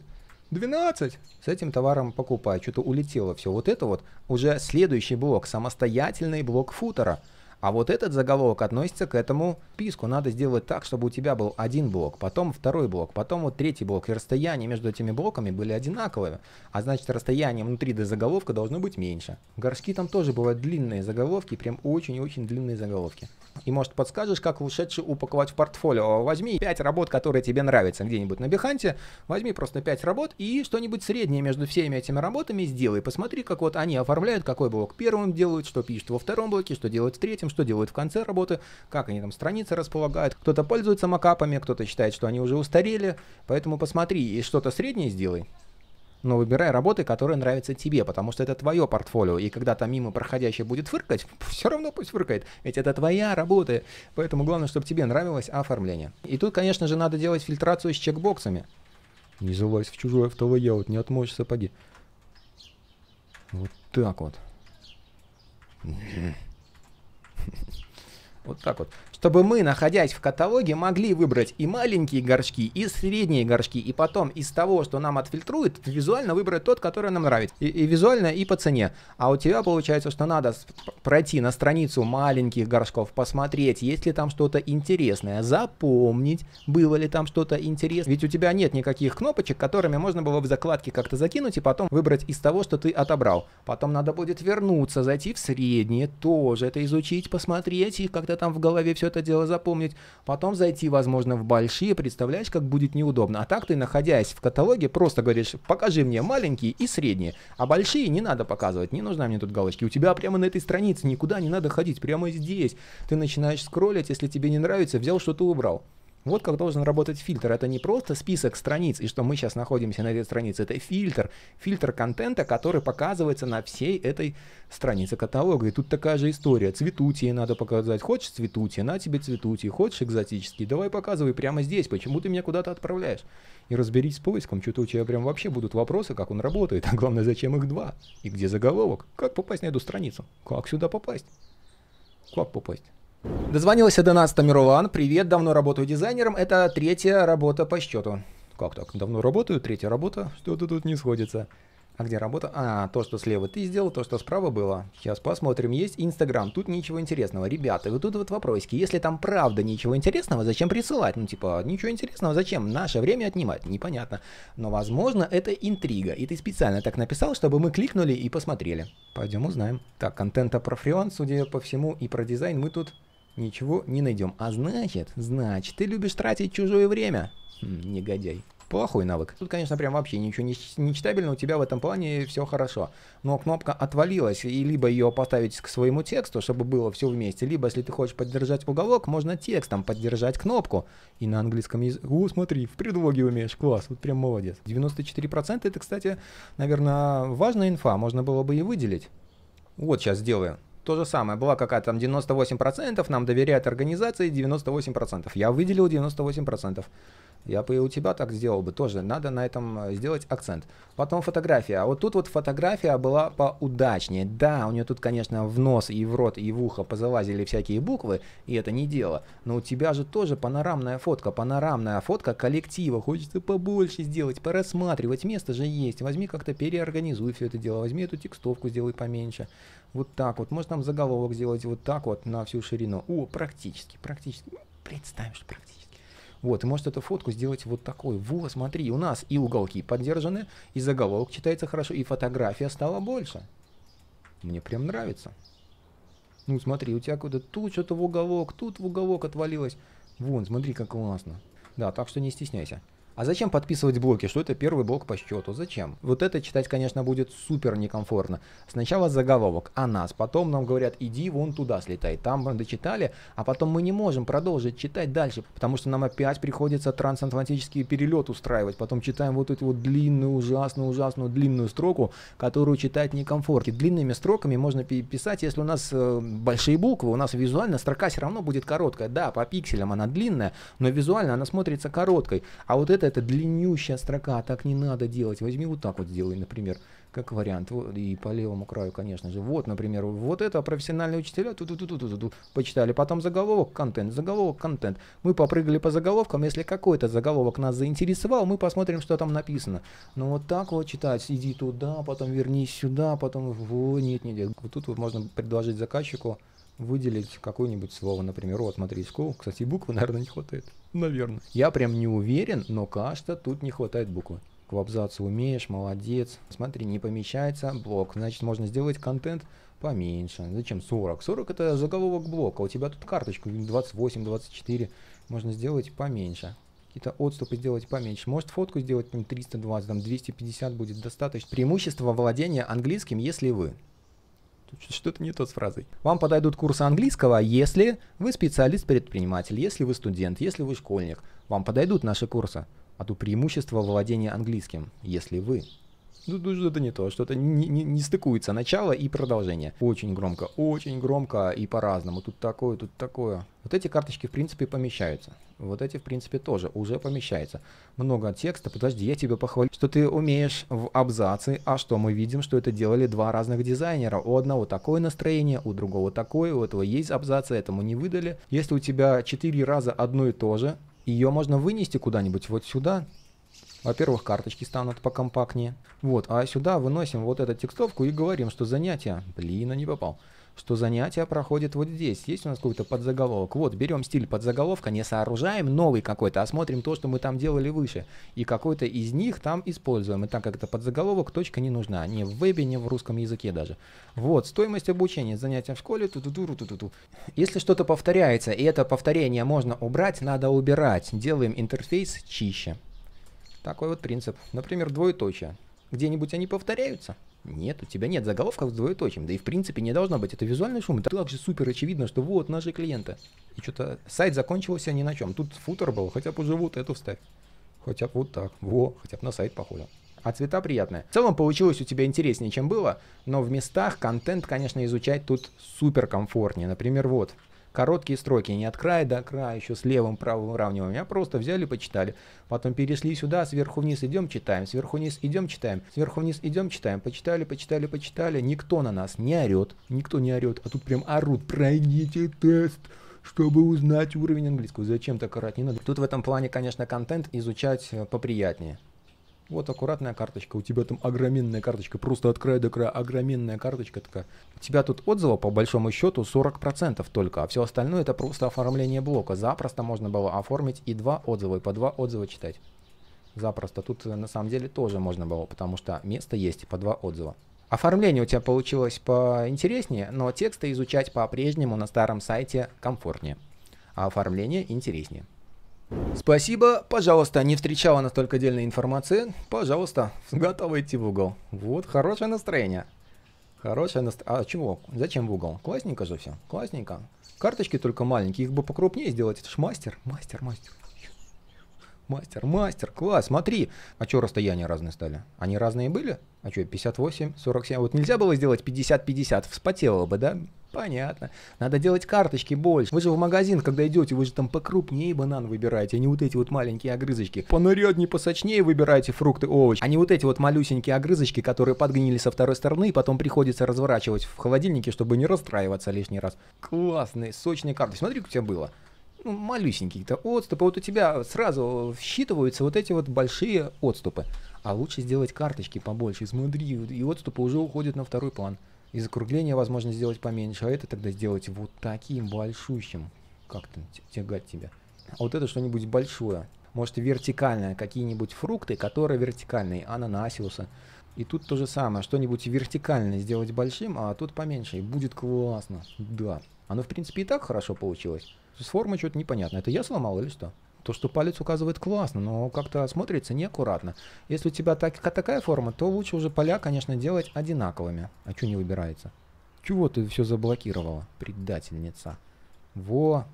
12! С этим товаром покупай. Что-то улетело все. Вот это вот уже следующий блок, самостоятельный блок футера. А вот этот заголовок относится к этому списку. Надо сделать так, чтобы у тебя был один блок, потом второй блок, потом вот третий блок. И расстояние между этими блоками были одинаковые. А значит, расстояние внутри до заголовка должно быть меньше. Горшки там тоже бывают длинные заголовки, прям очень-очень длинные заголовки. И может подскажешь, как лучше упаковать в портфолио. Возьми 5 работ, которые тебе нравятся где-нибудь на Behance. Возьми просто 5 работ и что-нибудь среднее между всеми этими работами сделай. Посмотри, как вот они оформляют, какой блок первым делают, что пишут во втором блоке, что делают в третьем, что делают в конце работы, как они там страницы располагают. Кто-то пользуется макапами, кто-то считает, что они уже устарели, поэтому посмотри и что-то среднее сделай. Но выбирай работы, которые нравятся тебе, потому что это твое портфолио, и когда там мимо проходящий будет фыркать, все равно пусть фыркает, ведь это твоя работа, поэтому главное, чтобы тебе нравилось оформление. И тут, конечно же, надо делать фильтрацию с чекбоксами. Не залазь в чужое автолайаут, не отмоешь сапоги. Вот так вот. Вот так вот. чтобы мы, находясь в каталоге, могли выбрать и маленькие горшки, и средние горшки, и потом из того, что нам отфильтрует, визуально выбрать тот, который нам нравится. И визуально, и по цене. А у тебя получается, что надо пройти на страницу маленьких горшков, посмотреть, есть ли там что-то интересное, запомнить, было ли там что-то интересное. Ведь у тебя нет никаких кнопочек, которыми можно было в закладке как-то закинуть и потом выбрать из того, что ты отобрал. Потом надо будет вернуться, зайти в средние, тоже это изучить, посмотреть, и как-то там в голове все это дело запомнить. Потом зайти, возможно, в большие, представляешь, как будет неудобно. А так ты, находясь в каталоге, просто говоришь, покажи мне маленькие и средние, а большие не надо показывать, не нужна мне тут галочки. У тебя прямо на этой странице никуда не надо ходить, прямо здесь. Ты начинаешь скроллить, если тебе не нравится, взял что-то убрал. Вот как должен работать фильтр. Это не просто список страниц, и что мы сейчас находимся на этой странице. Это фильтр. Фильтр контента, который показывается на всей этой странице каталога. И тут такая же история. Цветутие надо показать. Хочешь цветутие? На тебе цветутие. Хочешь экзотический? Давай показывай прямо здесь. Почему ты меня куда-то отправляешь? И разберись с поиском. Что-то у тебя прям вообще будут вопросы, как он работает. А главное, зачем их два? И где заголовок? Как попасть на эту страницу? Как сюда попасть? Как попасть? Дозвонился до нас Тамерлан. Привет, давно работаю дизайнером. Это третья работа по счету. Как так? Давно работаю, третья работа? Что-то тут не сходится. А где работа? А, то, что слева ты сделал, то, что справа было. Сейчас посмотрим. Есть Инстаграм. Тут ничего интересного. Ребята, вот тут вот вопросики. Если там правда ничего интересного, зачем присылать? Ну, типа, ничего интересного, зачем? Наше время отнимать? Непонятно. Но, возможно, это интрига. И ты специально так написал, чтобы мы кликнули и посмотрели. Пойдем узнаем. Так, контента про фриланс, судя по всему, и про дизайн мы тут ничего не найдем. А значит, ты любишь тратить чужое время. Негодяй. Плохой навык. Тут, конечно, прям вообще ничего не читабельно, у тебя в этом плане все хорошо. Но кнопка отвалилась, и либо ее поставить к своему тексту, чтобы было все вместе, либо, если ты хочешь поддержать уголок, можно текстом поддержать кнопку. И на английском языке... О, смотри, в предлоге умеешь, класс, вот прям молодец. 94% это, кстати, наверное, важная инфа, можно было бы и выделить. Вот сейчас сделаю. То же самое, была какая-то там 98%, нам доверяет организации 98%. Я выделил 98%. Я бы и у тебя так сделал бы тоже. Надо на этом сделать акцент. Потом фотография. А вот тут вот фотография была поудачнее. Да, у нее тут, конечно, в нос и в рот и в ухо позалазили всякие буквы, и это не дело. Но у тебя же тоже панорамная фотка. Панорамная фотка коллектива. Хочется побольше сделать, порассматривать. Место же есть. Возьми как-то переорганизуй все это дело. Возьми эту текстовку, сделай поменьше. Вот так вот. Может, там заголовок сделать вот так вот на всю ширину. О, практически. Представь, что практически. Вот, и может эту фотку сделать вот такой. Вот, смотри, у нас и уголки поддержаны, и заголовок читается хорошо, и фотография стала больше. Мне прям нравится. Ну, смотри, у тебя куда-то тут что-то в уголок, тут в уголок отвалилось. Вон, смотри, как классно. Да, так что не стесняйся. А зачем подписывать блоки? Что это первый блок по счету? Зачем? Вот это читать, конечно, будет супер некомфортно. Сначала заголовок о нас, потом нам говорят, иди вон туда слетай. Там мы дочитали, а потом мы не можем продолжить читать дальше, потому что нам опять приходится трансатлантический перелет устраивать. Потом читаем вот эту вот длинную, ужасную длинную строку, которую читать некомфортно. Длинными строками можно писать, если у нас большие буквы, у нас визуально строка все равно будет короткая. Да, по пикселям она длинная, но визуально она смотрится короткой. А вот это длиннющая строка, так не надо делать. Возьми вот так вот сделай, например, как вариант. Вот, и по левому краю, конечно же. Вот, например, вот это профессиональные учителя. Почитали, потом заголовок, контент, заголовок, контент. Мы попрыгали по заголовкам. Если какой-то заголовок нас заинтересовал, мы посмотрим, что там написано. Но вот так вот читать. Иди туда, потом вернись сюда, потом... О, нет. Вот тут вот можно предложить заказчику выделить какое-нибудь слово, например, вот, смотри, school. Кстати, буквы, наверное, не хватает. Наверное. Я прям не уверен, но кажется, тут не хватает буквы. В абзаце умеешь, молодец. Смотри, не помещается блок. Значит, можно сделать контент поменьше. Зачем 40? 40 это заголовок блока. У тебя тут карточку 28, 24. Можно сделать поменьше. Какие-то отступы сделать поменьше. Может, фотку сделать 320, там 250 будет достаточно. Преимущество владения английским, если вы... Что-то не то с фразой. Вам подойдут курсы английского, если вы специалист-предприниматель, если вы студент, если вы школьник. Вам подойдут наши курсы. А то преимущество владения английским, если вы. ну, что-то не то, что-то не стыкуется начало и продолжение. Очень громко и по-разному. Тут такое, тут такое. Вот эти карточки, в принципе, помещаются. Вот эти, в принципе, тоже уже помещаются. Много текста. Подожди, я тебя похвалю, что ты умеешь в абзацы. А что мы видим, что это делали два разных дизайнера. У одного такое настроение, у другого такое. У этого есть абзацы, этому не выдали. Если у тебя 4 раза одно и то же, ее можно вынести куда-нибудь вот сюда. Во-первых, карточки станут покомпактнее. Вот, а сюда выносим вот эту текстовку и говорим, что занятия... Блин, я не попал. Что занятия проходят вот здесь. Есть у нас какой-то подзаголовок. Вот, берем стиль подзаголовка, не сооружаем новый какой-то, а смотрим то, что мы там делали выше. И какой-то из них там используем. И так как это подзаголовок, точка не нужна. Ни в вебе, ни в русском языке даже. Вот, стоимость обучения, занятия в школе. Если что-то повторяется, и это повторение можно убрать, надо убирать. Делаем интерфейс чище. Такой вот принцип. Например, двоеточие. Где-нибудь они повторяются? Нет, у тебя нет заголовков с двоеточием. Да и в принципе не должно быть. Это визуальный шум. Это также супер очевидно, что вот наши клиенты. И что-то сайт закончился ни на чем. Тут футер был, хотя бы уже вот эту вставь. Хотя бы вот так. Во, хотя бы на сайт похоже. А цвета приятные. В целом получилось у тебя интереснее, чем было. Но в местах контент, конечно, изучать тут супер комфортнее. Например, вот. Короткие строки, не от края до края, еще с левым, правым выравниванием, а просто взяли, почитали. Потом перешли сюда, сверху вниз идем, читаем, сверху вниз идем, читаем, сверху вниз идем, читаем. Почитали, почитали, почитали. Никто на нас не орет, никто не орет, а тут прям орут. Пройдите тест, чтобы узнать уровень английского. Зачем так орать, не надо. Тут в этом плане, конечно, контент изучать поприятнее. Вот аккуратная карточка, у тебя там огроменная карточка, просто от края до края, огроменная карточка такая. У тебя тут отзыва по большому счету 40% только, а все остальное это просто оформление блока. Запросто можно было оформить и 2 отзыва, и по 2 отзыва читать. Запросто, тут на самом деле тоже можно было, потому что место есть, по 2 отзыва. Оформление у тебя получилось поинтереснее, но тексты изучать по-прежнему на старом сайте комфортнее, а оформление интереснее. Спасибо, пожалуйста, не встречала настолько дельной информации, пожалуйста, готова идти в угол. Вот, хорошее настроение. Хорошее настроение. А чего? Зачем в угол? Классненько же все, классненько. Карточки только маленькие, их бы покрупнее сделать, это ж мастер, мастер, класс, смотри. А что расстояния разные стали? Они разные были? А что, 58, 47, вот нельзя было сделать 50-50, вспотело бы, да? Понятно. Надо делать карточки больше. Вы же в магазин, когда идете, вы же там покрупнее банан выбираете, а не вот эти вот маленькие огрызочки. Понаряднее, посочнее выбираете фрукты, овощи, а не вот эти вот малюсенькие огрызочки, которые подгнили со второй стороны, и потом приходится разворачивать в холодильнике, чтобы не расстраиваться лишний раз. Классные, сочные карты. Смотри, как у тебя было. Ну, малюсенькие-то отступы. Вот у тебя сразу считываются вот эти вот большие отступы. А лучше сделать карточки побольше. Смотри, и отступы уже уходят на второй план. И закругление возможно сделать поменьше, а это тогда сделать вот таким большущим. Как-то тягать тебя. А вот это что-нибудь большое. Может вертикальное, какие-нибудь фрукты, которые вертикальные, ананасиусы. И тут то же самое, что-нибудь вертикальное сделать большим, а тут поменьше. И будет классно, да. Оно в принципе и так хорошо получилось. С формой что-то непонятно, это я сломал или что? То, что палец указывает, классно, но как-то смотрится неаккуратно. Если у тебя такая форма, то лучше уже поля, конечно, делать одинаковыми. А что не выбирается? Чего ты все заблокировала, предательница? Во!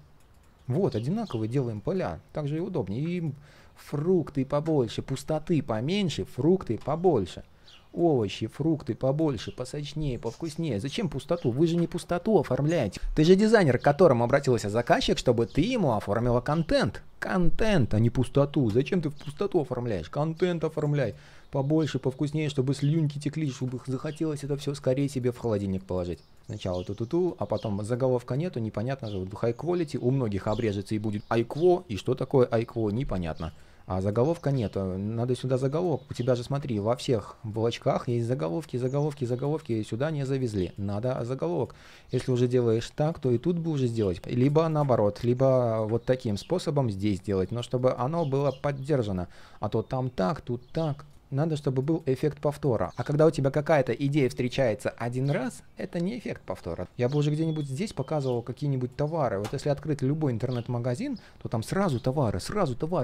Вот, одинаковые делаем поля. Так же и удобнее. И фрукты побольше, пустоты поменьше, фрукты побольше. Овощи, фрукты побольше, посочнее, повкуснее. Зачем пустоту? Вы же не пустоту оформляете. Ты же дизайнер, к которому обратился заказчик, чтобы ты ему оформила контент. Контент, а не пустоту. Зачем ты в пустоту оформляешь? Контент оформляй. Побольше, повкуснее, чтобы слюнки текли, чтобы захотелось это все скорее себе в холодильник положить. Сначала ту-ту-ту, а потом заголовка нету, непонятно же. High quality у многих обрежется и будет айкво. И что такое айкво, непонятно. А заголовка нет, надо сюда заголовок. У тебя же, смотри, во всех блочках есть заголовки, заголовки, заголовки, и сюда не завезли. Надо заголовок. Если уже делаешь так, то и тут бы уже сделать. Либо наоборот, либо вот таким способом здесь делать, но чтобы оно было поддержано. А то там так, тут так. Надо, чтобы был эффект повтора. А когда у тебя какая-то идея встречается один раз, это не эффект повтора. Я бы уже где-нибудь здесь показывал какие-нибудь товары. Вот если открыть любой интернет-магазин, то там сразу товары,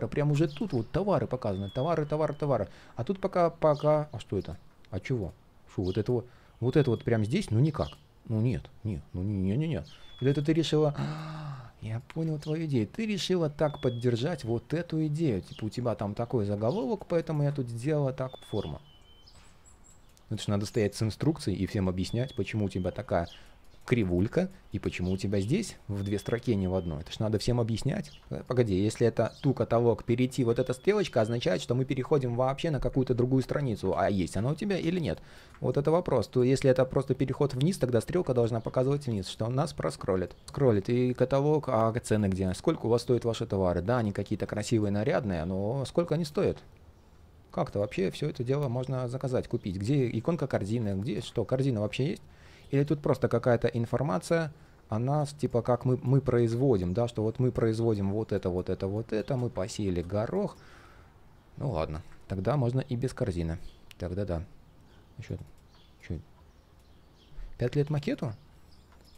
прям уже тут вот товары показаны. Товары, товары, товары. А тут пока... А что это? А чего? Шу, вот это вот прям здесь? Ну никак. Ну нет, нет, ну не-не-не. Или это ты решила... Я понял твою идею. Ты решила так поддержать вот эту идею. Типа у тебя там такой заголовок, поэтому я тут сделала так форму. Потому что надо стоять с инструкцией и всем объяснять, почему у тебя такая кривулька и почему у тебя здесь в две строки, не в одной. Это же надо всем объяснять. Погоди, если это ту каталог перейти, вот эта стрелочка означает, что мы переходим вообще на какую-то другую страницу. А есть она у тебя или нет? Вот это вопрос. То если это просто переход вниз, тогда стрелка должна показывать вниз, что он нас проскроллит. Скроллит и каталог, а цены где? Сколько у вас стоят ваши товары? Да, они какие-то красивые, нарядные, но сколько они стоят? Как-то вообще все это дело можно заказать, купить. Где иконка корзины? Где что? Корзина вообще есть? Или тут просто какая-то информация о нас, типа как мы производим, да, что вот мы производим вот это, вот это, вот это, мы посеяли горох. Ну ладно, тогда можно и без корзины. Тогда да. Еще чуть. 5 лет макету?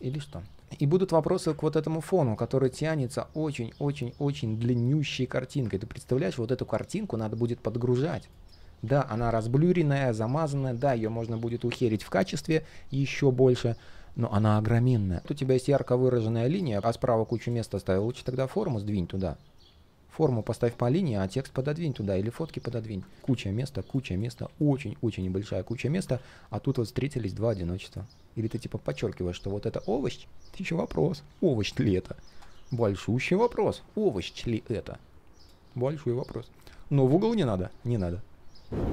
Или что? И будут вопросы к вот этому фону, который тянется очень-очень-очень длиннющей картинкой. Ты представляешь, вот эту картинку надо будет подгружать. Да, она разблюренная, замазанная, да, ее можно будет ухерить в качестве еще больше, но она огроменная. Тут у тебя есть ярко выраженная линия, а справа кучу места оставил. Лучше тогда форму сдвинь туда. Форму поставь по линии, а текст пододвинь туда или фотки пододвинь. Куча места, очень-очень небольшая куча места, а тут вот встретились два одиночества. Или ты типа подчеркиваешь, что вот это овощ? Еще вопрос. Овощ ли это? Большущий вопрос. Овощ ли это? Большой вопрос. Но в угол не надо, не надо.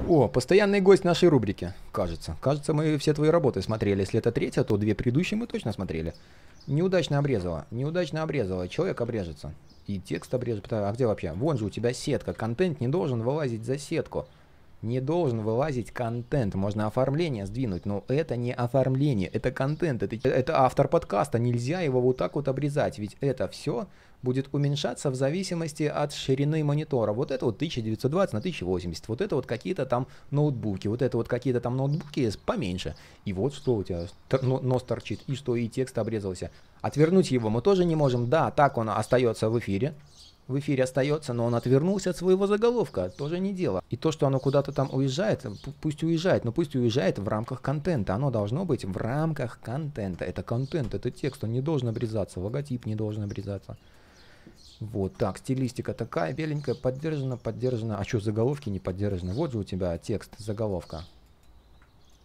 О, постоянный гость нашей рубрики, кажется. Кажется, мы все твои работы смотрели. Если это третья, то две предыдущие мы точно смотрели. Неудачно обрезала. Неудачно обрезала. Человек обрежется. И текст обрежет. А где вообще? Вон же у тебя сетка. Контент не должен вылазить за сетку. Не должен вылазить контент. Можно оформление сдвинуть, но это не оформление. Это контент. Это автор подкаста. Нельзя его вот так вот обрезать. Ведь это все будет уменьшаться в зависимости от ширины монитора. Вот это вот 1920 на 1080. Вот это вот какие-то там ноутбуки. Вот это вот какие-то там ноутбуки поменьше. И вот что у тебя нос торчит. И что и текст обрезался. Отвернуть его мы тоже не можем. Да, так он остается в эфире. В эфире остается, но он отвернулся от своего заголовка, тоже не дело. И то, что оно куда-то там уезжает, пусть уезжает, но пусть уезжает в рамках контента. Оно должно быть в рамках контента. Это контент, это текст, он не должен обрезаться, логотип не должен обрезаться. Вот так, стилистика такая беленькая, поддержана, поддержана. А что, заголовки не поддержаны? Вот же у тебя текст, заголовка.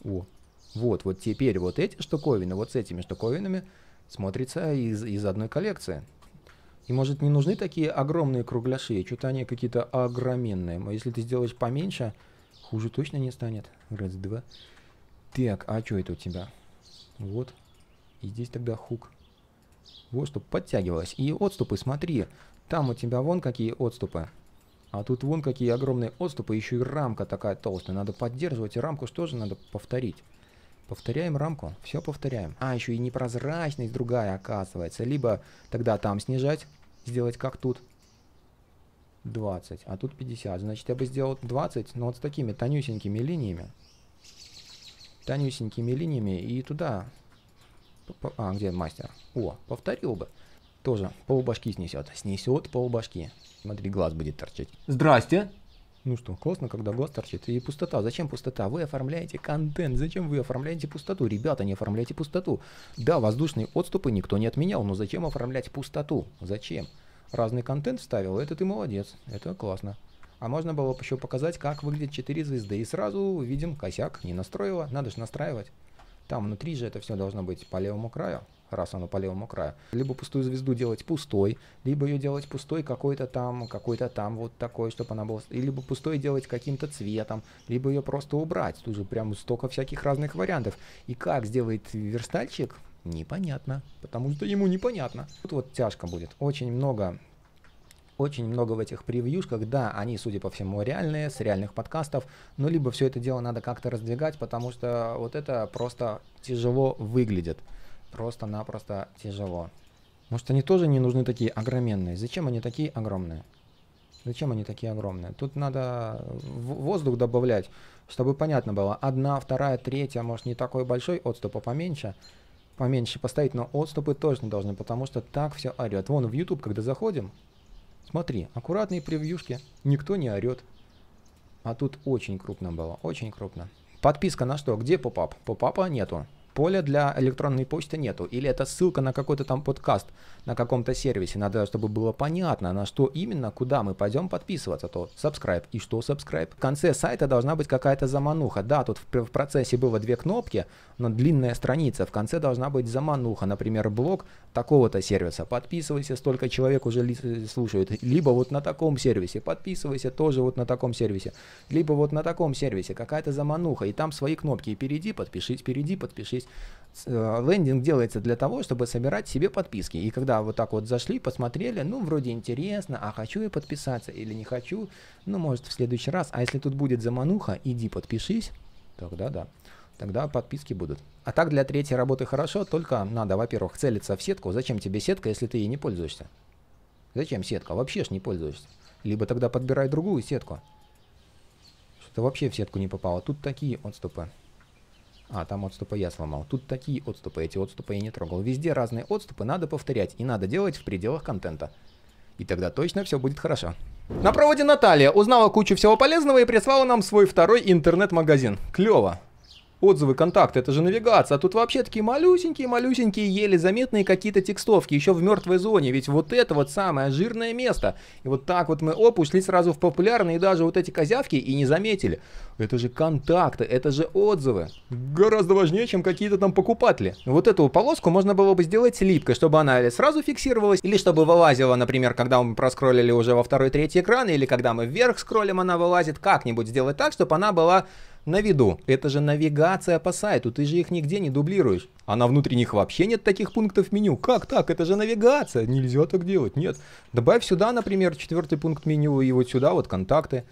О, вот теперь вот эти штуковины, вот с этими штуковинами смотрится из одной коллекции. И может не нужны такие огромные кругляши, что-то они какие-то огроменные. Но если ты сделаешь поменьше, хуже точно не станет. Раз, два. Так, а что это у тебя? Вот. И здесь тогда хук. Вот, чтобы подтягивалось. И отступы, смотри. Там у тебя вон какие отступы. А тут вон какие огромные отступы. Еще и рамка такая толстая. Надо поддерживать. И рамку что же надо повторить? Повторяем рамку, все повторяем. А, еще и непрозрачность другая оказывается. Либо тогда там снижать, сделать как тут 20, а тут 50. Значит, я бы сделал 20, но вот с такими тонюсенькими линиями. Тонюсенькими линиями и туда. А, где мастер? О, повторил бы. Тоже полбашки снесет. Снесет полбашки. Смотри, глаз будет торчать. Здрасте! Ну что, классно, когда глаз торчит. И пустота. Зачем пустота? Вы оформляете контент. Зачем вы оформляете пустоту? Ребята, не оформляйте пустоту. Да, воздушные отступы никто не отменял, но зачем оформлять пустоту? Зачем? Разный контент вставил, это ты молодец. Это классно. А можно было еще показать, как выглядит 4 звезды. И сразу видим косяк. Не настроила. Надо же настраивать. Там внутри же это все должно быть по левому краю. Раз оно по левому краю. Либо пустую звезду делать пустой, либо ее делать пустой какой-то там вот такой, чтобы она была... И либо пустой делать каким-то цветом, либо ее просто убрать. Тут же прям столько всяких разных вариантов. И как сделает верстальщик, непонятно, потому что ему непонятно. Тут вот тяжко будет. Очень много в этих превьюшках, да, они, судя по всему, реальные, с реальных подкастов, но либо все это дело надо как-то раздвигать, потому что вот это просто тяжело выглядит. Просто-напросто тяжело. Может, они тоже не нужны такие огроменные? Зачем они такие огромные? Зачем они такие огромные? Тут надо воздух добавлять, чтобы понятно было. 1, 2, 3, может, не такой большой отступ, а поменьше. Поменьше поставить, но отступы точно должны, потому что так все орет. Вон в YouTube, когда заходим, смотри, аккуратные превьюшки, никто не орет. А тут очень крупно было, очень крупно. Подписка на что? Где попап? Попапа нету. поля для электронной почты нету, или это ссылка на какой-то там подкаст на каком-то сервисе, надо, чтобы было понятно, на что именно, куда мы пойдем подписываться, то subscribe и что subscribe. В конце сайта должна быть какая-то замануха, да, тут в процессе было две кнопки, но длинная страница, в конце должна быть замануха, например, блог такого-то сервиса, подписывайся, столько человек уже слушают, либо вот на таком сервисе, подписывайся тоже вот на таком сервисе, либо вот на таком сервисе, какая-то замануха, и там свои кнопки, и впереди, подпишись. Лендинг делается для того, чтобы собирать себе подписки, и когда вот так вот зашли, посмотрели, ну, вроде интересно, а хочу я подписаться или не хочу, ну, может, в следующий раз, а если тут будет замануха, иди подпишись, тогда да. Тогда подписки будут. А так для третьей работы хорошо, только надо, во-первых, целиться в сетку. Зачем тебе сетка, если ты ей не пользуешься? Зачем сетка? Вообще ж не пользуешься. Либо тогда подбирай другую сетку. Что-то вообще в сетку не попало. Тут такие отступы. А, там отступы я сломал. Тут такие отступы, эти отступы я не трогал. Везде разные отступы надо повторять. И надо делать в пределах контента. И тогда точно все будет хорошо. На проводе Наталья узнала кучу всего полезного и прислала нам свой второй интернет-магазин. Клево. Отзывы, контакты, это же навигация, а тут вообще такие малюсенькие-малюсенькие, еле заметные какие-то текстовки, еще в мертвой зоне, ведь вот это вот самое жирное место. И вот так вот мы, оп, ушли сразу в популярные, даже вот эти козявки и не заметили. Это же контакты, это же отзывы, гораздо важнее, чем какие-то там покупатели. Вот эту полоску можно было бы сделать липкой, чтобы она или сразу фиксировалась, или чтобы вылазила, например, когда мы проскроллили уже во второй-третий экран, или когда мы вверх скроллим, она вылазит, как-нибудь сделать так, чтобы она была... на виду. Это же навигация по сайту, ты же их нигде не дублируешь. А на внутренних вообще нет таких пунктов меню. Как так? Это же навигация. Нельзя так делать, нет. Добавь сюда, например, 4-й пункт меню и вот сюда вот контакты.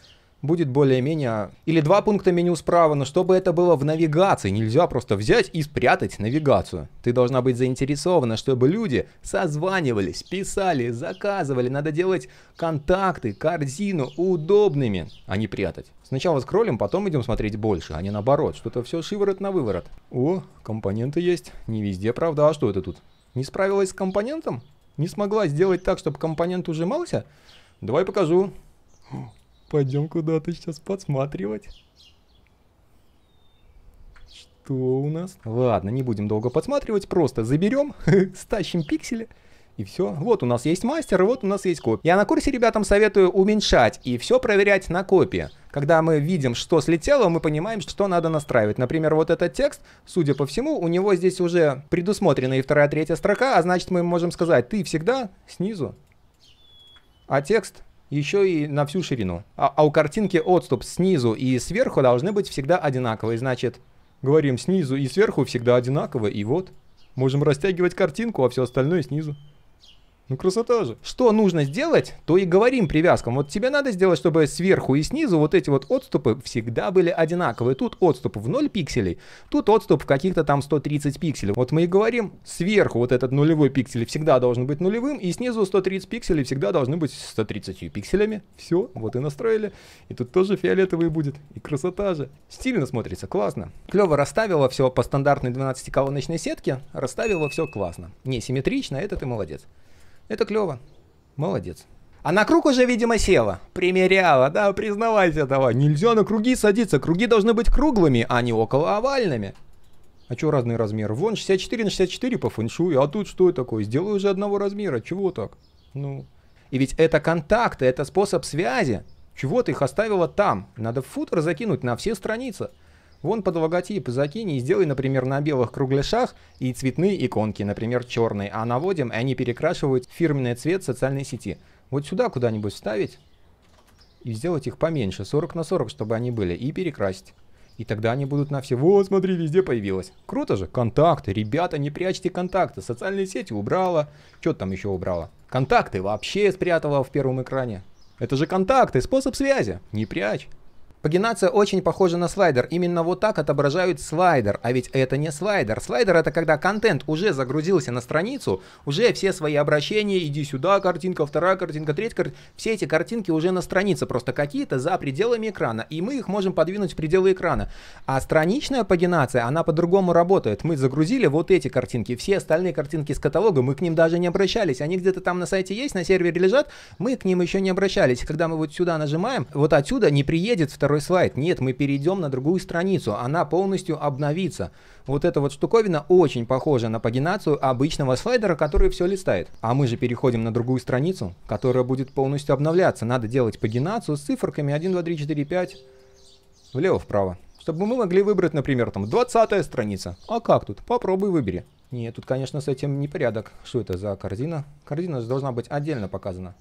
Будет более-менее... Или 2 пункта меню справа, но чтобы это было в навигации. Нельзя просто взять и спрятать навигацию. Ты должна быть заинтересована, чтобы люди созванивались, писали, заказывали. Надо делать контакты, корзину удобными, а не прятать. Сначала скроллим, потом идем смотреть больше, а не наоборот. Что-то все шиворот на выворот. О, компоненты есть. Не везде, правда. А что это тут? Не справилась с компонентом? Не смогла сделать так, чтобы компонент ужимался? Давай покажу. Пойдем куда-то сейчас подсматривать. Что у нас? Ладно, не будем долго подсматривать, просто заберем, стащим пиксели. И все. Вот у нас есть мастер, вот у нас есть копия. Я на курсе ребятам советую уменьшать и все проверять на копии. Когда мы видим, что слетело, мы понимаем, что надо настраивать. Например, вот этот текст, судя по всему, у него здесь уже предусмотрена и 2-3 строка, а значит мы можем сказать, ты всегда снизу, а текст... еще и на всю ширину. А у картинки отступ снизу и сверху должны быть всегда одинаковые. Значит, говорим снизу и сверху всегда одинаково. И вот, можем растягивать картинку, а все остальное снизу. Ну красота же. Что нужно сделать, то и говорим привязкам. Вот тебе надо сделать, чтобы сверху и снизу вот эти вот отступы всегда были одинаковые. Тут отступ в 0 пикселей, тут отступ в каких-то там 130 пикселей. Вот мы и говорим, сверху вот этот нулевой пиксель всегда должен быть нулевым, и снизу 130 пикселей всегда должны быть 130 пикселями. Все, вот и настроили. И тут тоже фиолетовый будет. И красота же. Стильно смотрится, классно. Клево расставила все по стандартной 12-колоночной сетке, расставила все классно. Не симметрично, это ты молодец. Это клево. Молодец. А на круг уже, видимо, села. Примеряла, да, признавайся давай. Нельзя на круги садиться. Круги должны быть круглыми, а не околоовальными. А чё разные размеры? Вон 64×64 по фэншую, а тут что такое? Сделаю уже одного размера. Чего так? Ну. И ведь это контакты, это способ связи. Чего ты их оставила там? Надо в футер закинуть на все страницы. Вон под логотип закинь и сделай, например, на белых кругляшах и цветные иконки, например, черные. А наводим, и они перекрашивают фирменный цвет социальной сети. Вот сюда куда-нибудь вставить и сделать их поменьше, 40×40, чтобы они были, и перекрасить. И тогда они будут на все. Вот, смотри, везде появилось. Круто же. Контакты. Ребята, не прячьте контакты. Социальные сети убрала. Что там еще убрала? Контакты вообще спрятала в первом экране. Это же контакты, способ связи. Не прячь. Пагинация очень похожа на слайдер, именно вот так отображают слайдер, а ведь это не слайдер. Слайдер это когда контент уже загрузился на страницу, уже все свои обращения, иди сюда, картинка, вторая картинка, третья картинка, все эти картинки уже на странице, просто какие-то за пределами экрана, и мы их можем подвинуть в пределы экрана. А страничная пагинация, она по-другому работает, мы загрузили вот эти картинки, все остальные картинки с каталога, мы к ним даже не обращались, они где-то там на сайте есть, на сервере лежат, мы к ним еще не обращались. Когда мы вот сюда нажимаем, вот отсюда не приедет второй второй слайд. Нет, мы перейдем на другую страницу, она полностью обновится. Вот эта вот штуковина очень похожа на пагинацию обычного слайдера, который все листает. А мы же переходим на другую страницу, которая будет полностью обновляться. Надо делать пагинацию с циферками 1, 2, 3, 4, 5 влево-вправо. Чтобы мы могли выбрать, например, там 20-я страница. А как тут? Попробуй выбери. Нет, тут, конечно, с этим непорядок. Что это за корзина? Корзина должна быть отдельно показана.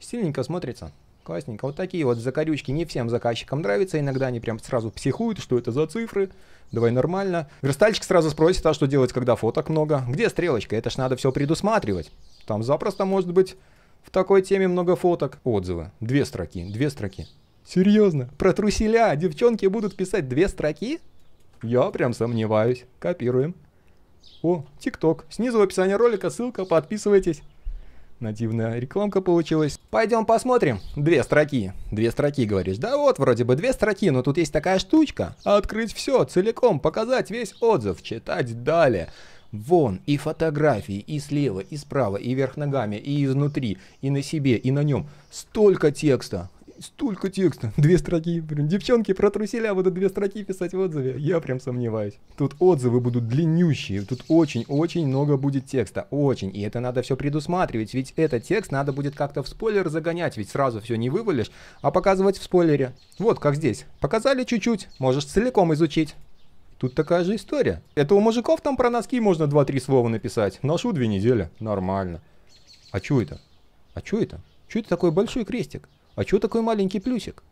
Стильненько смотрится. Классненько. Вот такие вот закорючки не всем заказчикам нравятся. Иногда они прям сразу психуют, что это за цифры. Давай нормально. Верстальщик сразу спросит, а что делать, когда фоток много? Где стрелочка? Это ж надо все предусматривать. Там запросто может быть в такой теме много фоток. Отзывы. 2 строки. Серьезно? Про труселя девчонки будут писать 2 строки? Я прям сомневаюсь. Копируем. О, TikTok. Снизу в описании ролика ссылка, подписывайтесь. Нативная рекламка получилась. Пойдем посмотрим. 2 строки. 2 строки, говоришь. Да вот, вроде бы 2 строки, но тут есть такая штучка. Открыть все целиком, показать весь отзыв, читать далее. Вон, и фотографии, и слева, и справа, и вверх ногами, и изнутри, и на себе, и на нем. Столько текста. Столько текста. 2 строки. Блин, девчонки про труселя будут 2 строки писать в отзыве. Я прям сомневаюсь. Тут отзывы будут длиннющие. Тут очень-очень много будет текста. Очень. И это надо все предусматривать. Ведь этот текст надо будет как-то в спойлер загонять. Ведь сразу все не вывалишь, а показывать в спойлере. Вот как здесь. Показали чуть-чуть. Можешь целиком изучить. Тут такая же история. Это у мужиков там про носки можно 2-3 слова написать. Ношу 2 недели. Нормально. А чё это? А чё это? Чё это такой большой крестик? А чё такой маленький плюсик?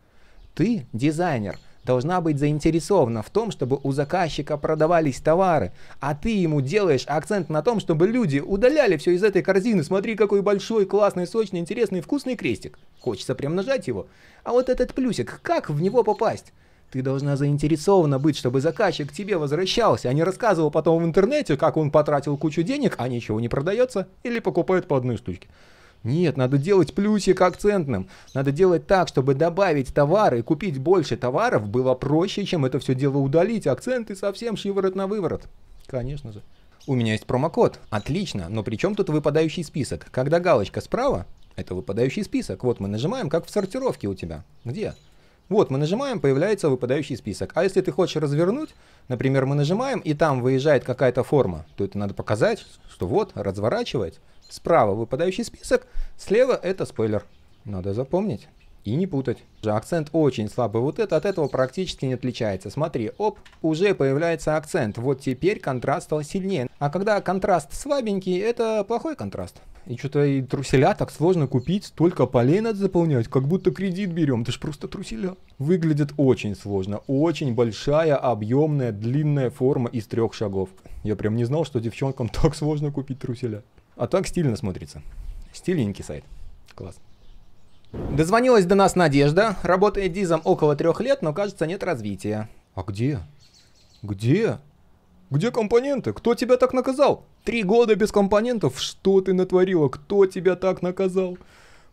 Ты, дизайнер, должна быть заинтересована в том, чтобы у заказчика продавались товары, а ты ему делаешь акцент на том, чтобы люди удаляли все из этой корзины. Смотри, какой большой, классный, сочный, интересный, вкусный крестик. Хочется прям нажать его. А вот этот плюсик, как в него попасть? Ты должна заинтересована быть, чтобы заказчик к тебе возвращался, а не рассказывал потом в интернете, как он потратил кучу денег, а ничего не продается или покупает по одной штучке. Нет, надо делать плюсик акцентным. Надо делать так, чтобы добавить товары и купить больше товаров было проще, чем это все дело удалить. Акценты совсем шиворот на выворот. Конечно же. У меня есть промокод. Отлично. Но при чем тут выпадающий список? Когда галочка справа, это выпадающий список. Вот мы нажимаем, как в сортировке у тебя. Где? Вот мы нажимаем, появляется выпадающий список. А если ты хочешь развернуть, например, мы нажимаем, и там выезжает какая-то форма, то это надо показать, что вот, разворачивать. Справа выпадающий список, слева это спойлер. Надо запомнить и не путать. Акцент очень слабый. Вот это от этого практически не отличается. Смотри, оп, уже появляется акцент. Вот теперь контраст стал сильнее. А когда контраст слабенький, это плохой контраст. И что-то и труселя так сложно купить, столько полей надо заполнять, как будто кредит берем. Это ж просто труселя. Выглядит очень сложно. Очень большая, объемная, длинная форма из 3 шагов. Я прям не знал, что девчонкам так сложно купить труселя. А так стильно смотрится. Стильненький сайт. Класс. Дозвонилась до нас Надежда. Работает дизом около 3 лет, но, кажется, нет развития. А где? Где? Где компоненты? Кто тебя так наказал? 3 года без компонентов? Что ты натворила? Кто тебя так наказал?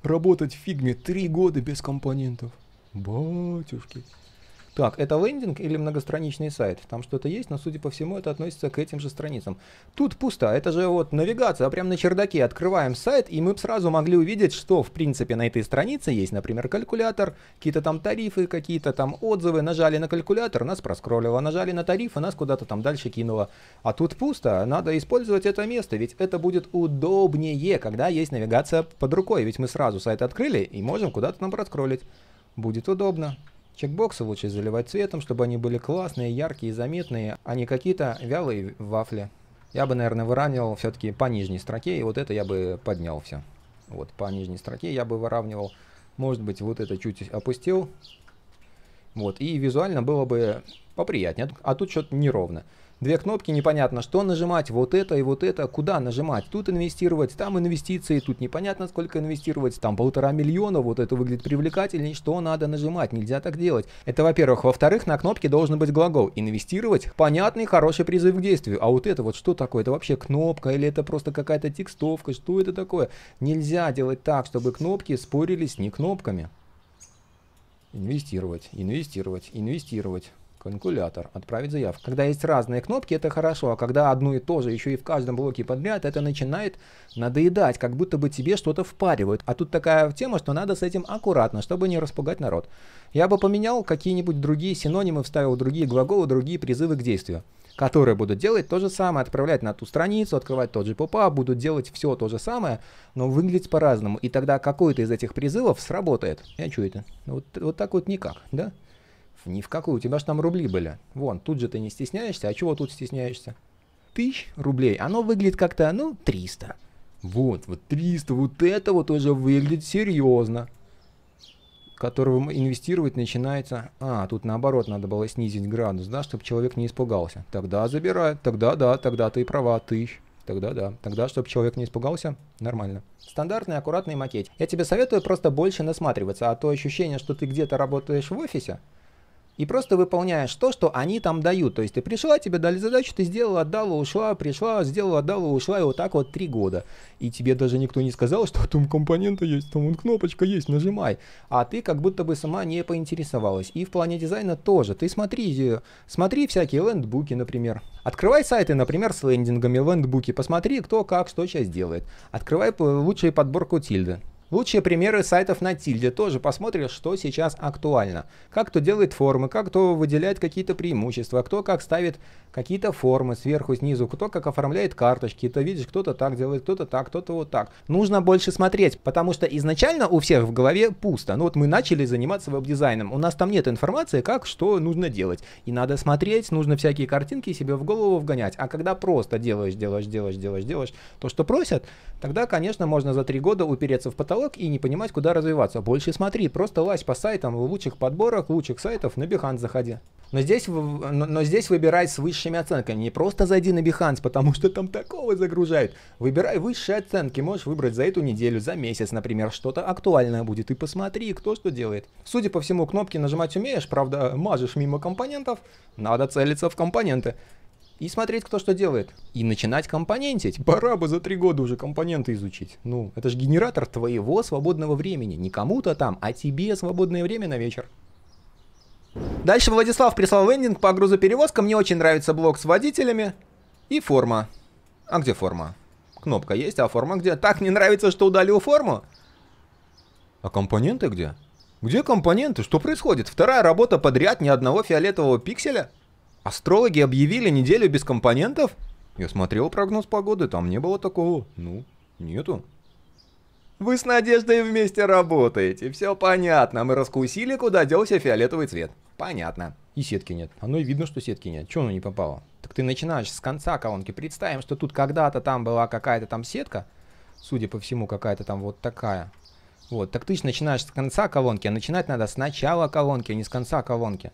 Работать в фигме 3 года без компонентов. Батюшки. Так, это лендинг или многостраничный сайт? Там что-то есть, но, судя по всему, это относится к этим же страницам. Тут пусто, это же вот навигация, а прям на чердаке открываем сайт, и мы бы сразу могли увидеть, что, в принципе, на этой странице есть, например, калькулятор, какие-то там тарифы, какие-то там отзывы. Нажали на калькулятор, нас проскроллило, нажали на тарифы, нас куда-то там дальше кинуло. А тут пусто, надо использовать это место, ведь это будет удобнее, когда есть навигация под рукой, ведь мы сразу сайт открыли и можем куда-то там проскроллить. Будет удобно. Чекбоксы лучше заливать цветом, чтобы они были классные, яркие, заметные, а не какие-то вялые вафли. Я бы, наверное, выравнивал все-таки по нижней строке, и вот это я бы поднял все. Вот, по нижней строке я бы выравнивал. Может быть, вот это чуть опустил. Вот, и визуально было бы поприятнее. А тут что-то неровно. 2 кнопки, непонятно, что нажимать, вот это и вот это, куда нажимать, тут инвестировать, там инвестиции, тут непонятно, сколько инвестировать, там 1,5 миллиона, вот это выглядит привлекательнее, что надо нажимать, нельзя так делать. Это, во-первых. Во-вторых, на кнопке должен быть глагол «инвестировать», понятный, хороший призыв к действию, а вот это вот что такое, это вообще кнопка или это просто какая-то текстовка, что это такое? Нельзя делать так, чтобы кнопки спорили с не кнопками. Инвестировать, инвестировать, инвестировать. Калькулятор. Отправить заявку. Когда есть разные кнопки, это хорошо, а когда одно и то же, еще и в каждом блоке подряд, это начинает надоедать, как будто бы тебе что-то впаривают. А тут такая тема, что надо с этим аккуратно, чтобы не распугать народ. Я бы поменял какие-нибудь другие синонимы, вставил другие глаголы, другие призывы к действию, которые будут делать то же самое, отправлять на ту страницу, открывать тот же попа, будут делать все то же самое, но выглядеть по-разному. И тогда какой-то из этих призывов сработает. Я чую это. Вот так вот никак, да? Ни в какую, у тебя же там рубли были. Вон, тут же ты не стесняешься, а чего тут стесняешься? 1000 рублей, оно выглядит как-то, ну, 300. Вот 300, вот это вот уже выглядит серьезно. Которого инвестировать начинается... А, тут наоборот надо было снизить градус, да, чтобы человек не испугался. Тогда забирай, тогда да, тогда ты права, 1000. Тогда да. Тогда, чтобы человек не испугался, нормально. Стандартный, аккуратный макет. Я тебе советую просто больше насматриваться, а то ощущение, что ты где-то работаешь в офисе, и просто выполняешь то, что они там дают. То есть ты пришла, тебе дали задачу, ты сделала, отдала, ушла, пришла, сделала, отдала, ушла, и вот так вот 3 года. И тебе даже никто не сказал, что там компоненты есть, там кнопочка есть, нажимай. А ты как будто бы сама не поинтересовалась. И в плане дизайна тоже. Ты смотри всякие лендбуки, например. Открывай сайты, например, с лендингами, лендбуки. Посмотри, кто как, что сейчас делает. Открывай лучшую подборку Тильды. Лучшие примеры сайтов на Тильде, тоже посмотришь, что сейчас актуально. Как кто делает формы, как кто выделяет какие-то преимущества, кто как ставит какие-то формы сверху, снизу, кто как оформляет карточки. Ты видишь, кто-то так делает, кто-то так, кто-то вот так. Нужно больше смотреть, потому что изначально у всех в голове пусто. Ну вот мы начали заниматься веб-дизайном, у нас там нет информации, как, что нужно делать. И надо смотреть, нужно всякие картинки себе в голову вгонять. А когда просто делаешь то, что просят, тогда, конечно, можно за 3 года упереться в потолок и не понимать, куда развиваться. Больше смотри, просто лазь по сайтам, в лучших подборах, лучших сайтов, на Behance заходи. Но здесь выбирай с высшими оценками. Не просто зайди на Behance, потому что там такого загружают. Выбирай высшие оценки. Можешь выбрать за эту неделю, за месяц, например, что-то актуальное будет. И посмотри, кто что делает. Судя по всему, кнопки нажимать умеешь, правда, мажешь мимо компонентов. Надо целиться в компоненты. И смотреть, кто что делает. И начинать компонентить. Пора бы за 3 года уже компоненты изучить. Ну, это же генератор твоего свободного времени. Не кому-то там, а тебе свободное время на вечер. Дальше Владислав прислал лендинг по грузоперевозкам. Мне очень нравится блог с водителями. И форма. А где форма? Кнопка есть, а форма где? Так не нравится, что удалил форму? А компоненты где? Где компоненты? Что происходит? Вторая работа подряд, ни одного фиолетового пикселя? Астрологи объявили неделю без компонентов? Я смотрел прогноз погоды, там не было такого. Ну, нету. Вы с Надеждой вместе работаете, все понятно. Мы раскусили, куда делся фиолетовый цвет. Понятно. И сетки нет. Оно и видно, что сетки нет. Чего оно не попало? Так ты начинаешь с конца колонки. Представим, что тут когда-то там была какая-то там сетка. Судя по всему, какая-то там вот такая. Вот, так ты же начинаешь с конца колонки, а начинать надо с начала колонки, а не с конца колонки.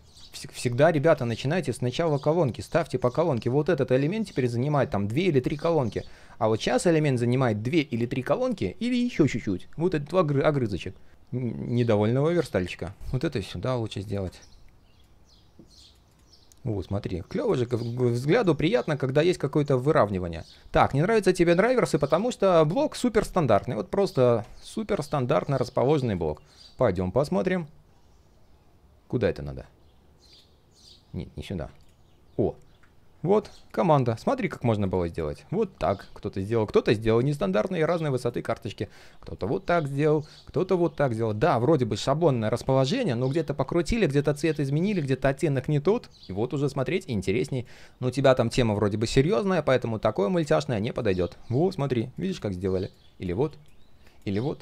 Всегда, ребята, начинайте с начала колонки, ставьте по колонке. Вот этот элемент теперь занимает там 2 или 3 колонки. А вот сейчас элемент занимает 2 или 3 колонки, или еще чуть-чуть. Вот этот огрызочек недовольного верстальщика. Вот это сюда лучше сделать. Вот, смотри, клево же, к взгляду приятно, когда есть какое-то выравнивание. Так, не нравятся тебе драйверсы, потому что блок супер стандартный. Вот просто супер стандартно расположенный блок. Пойдем посмотрим. Куда это надо? Нет, не сюда. О, вот команда. Смотри, как можно было сделать. Вот так кто-то сделал. Кто-то сделал нестандартные разные высоты карточки. Кто-то вот так сделал, кто-то вот так сделал. Да, вроде бы шаблонное расположение, но где-то покрутили, где-то цвет изменили, где-то оттенок не тот. И вот уже смотреть интересней. Но у тебя там тема вроде бы серьезная, поэтому такое мультяшное не подойдет. Вот, смотри, видишь, как сделали? Или вот, или вот,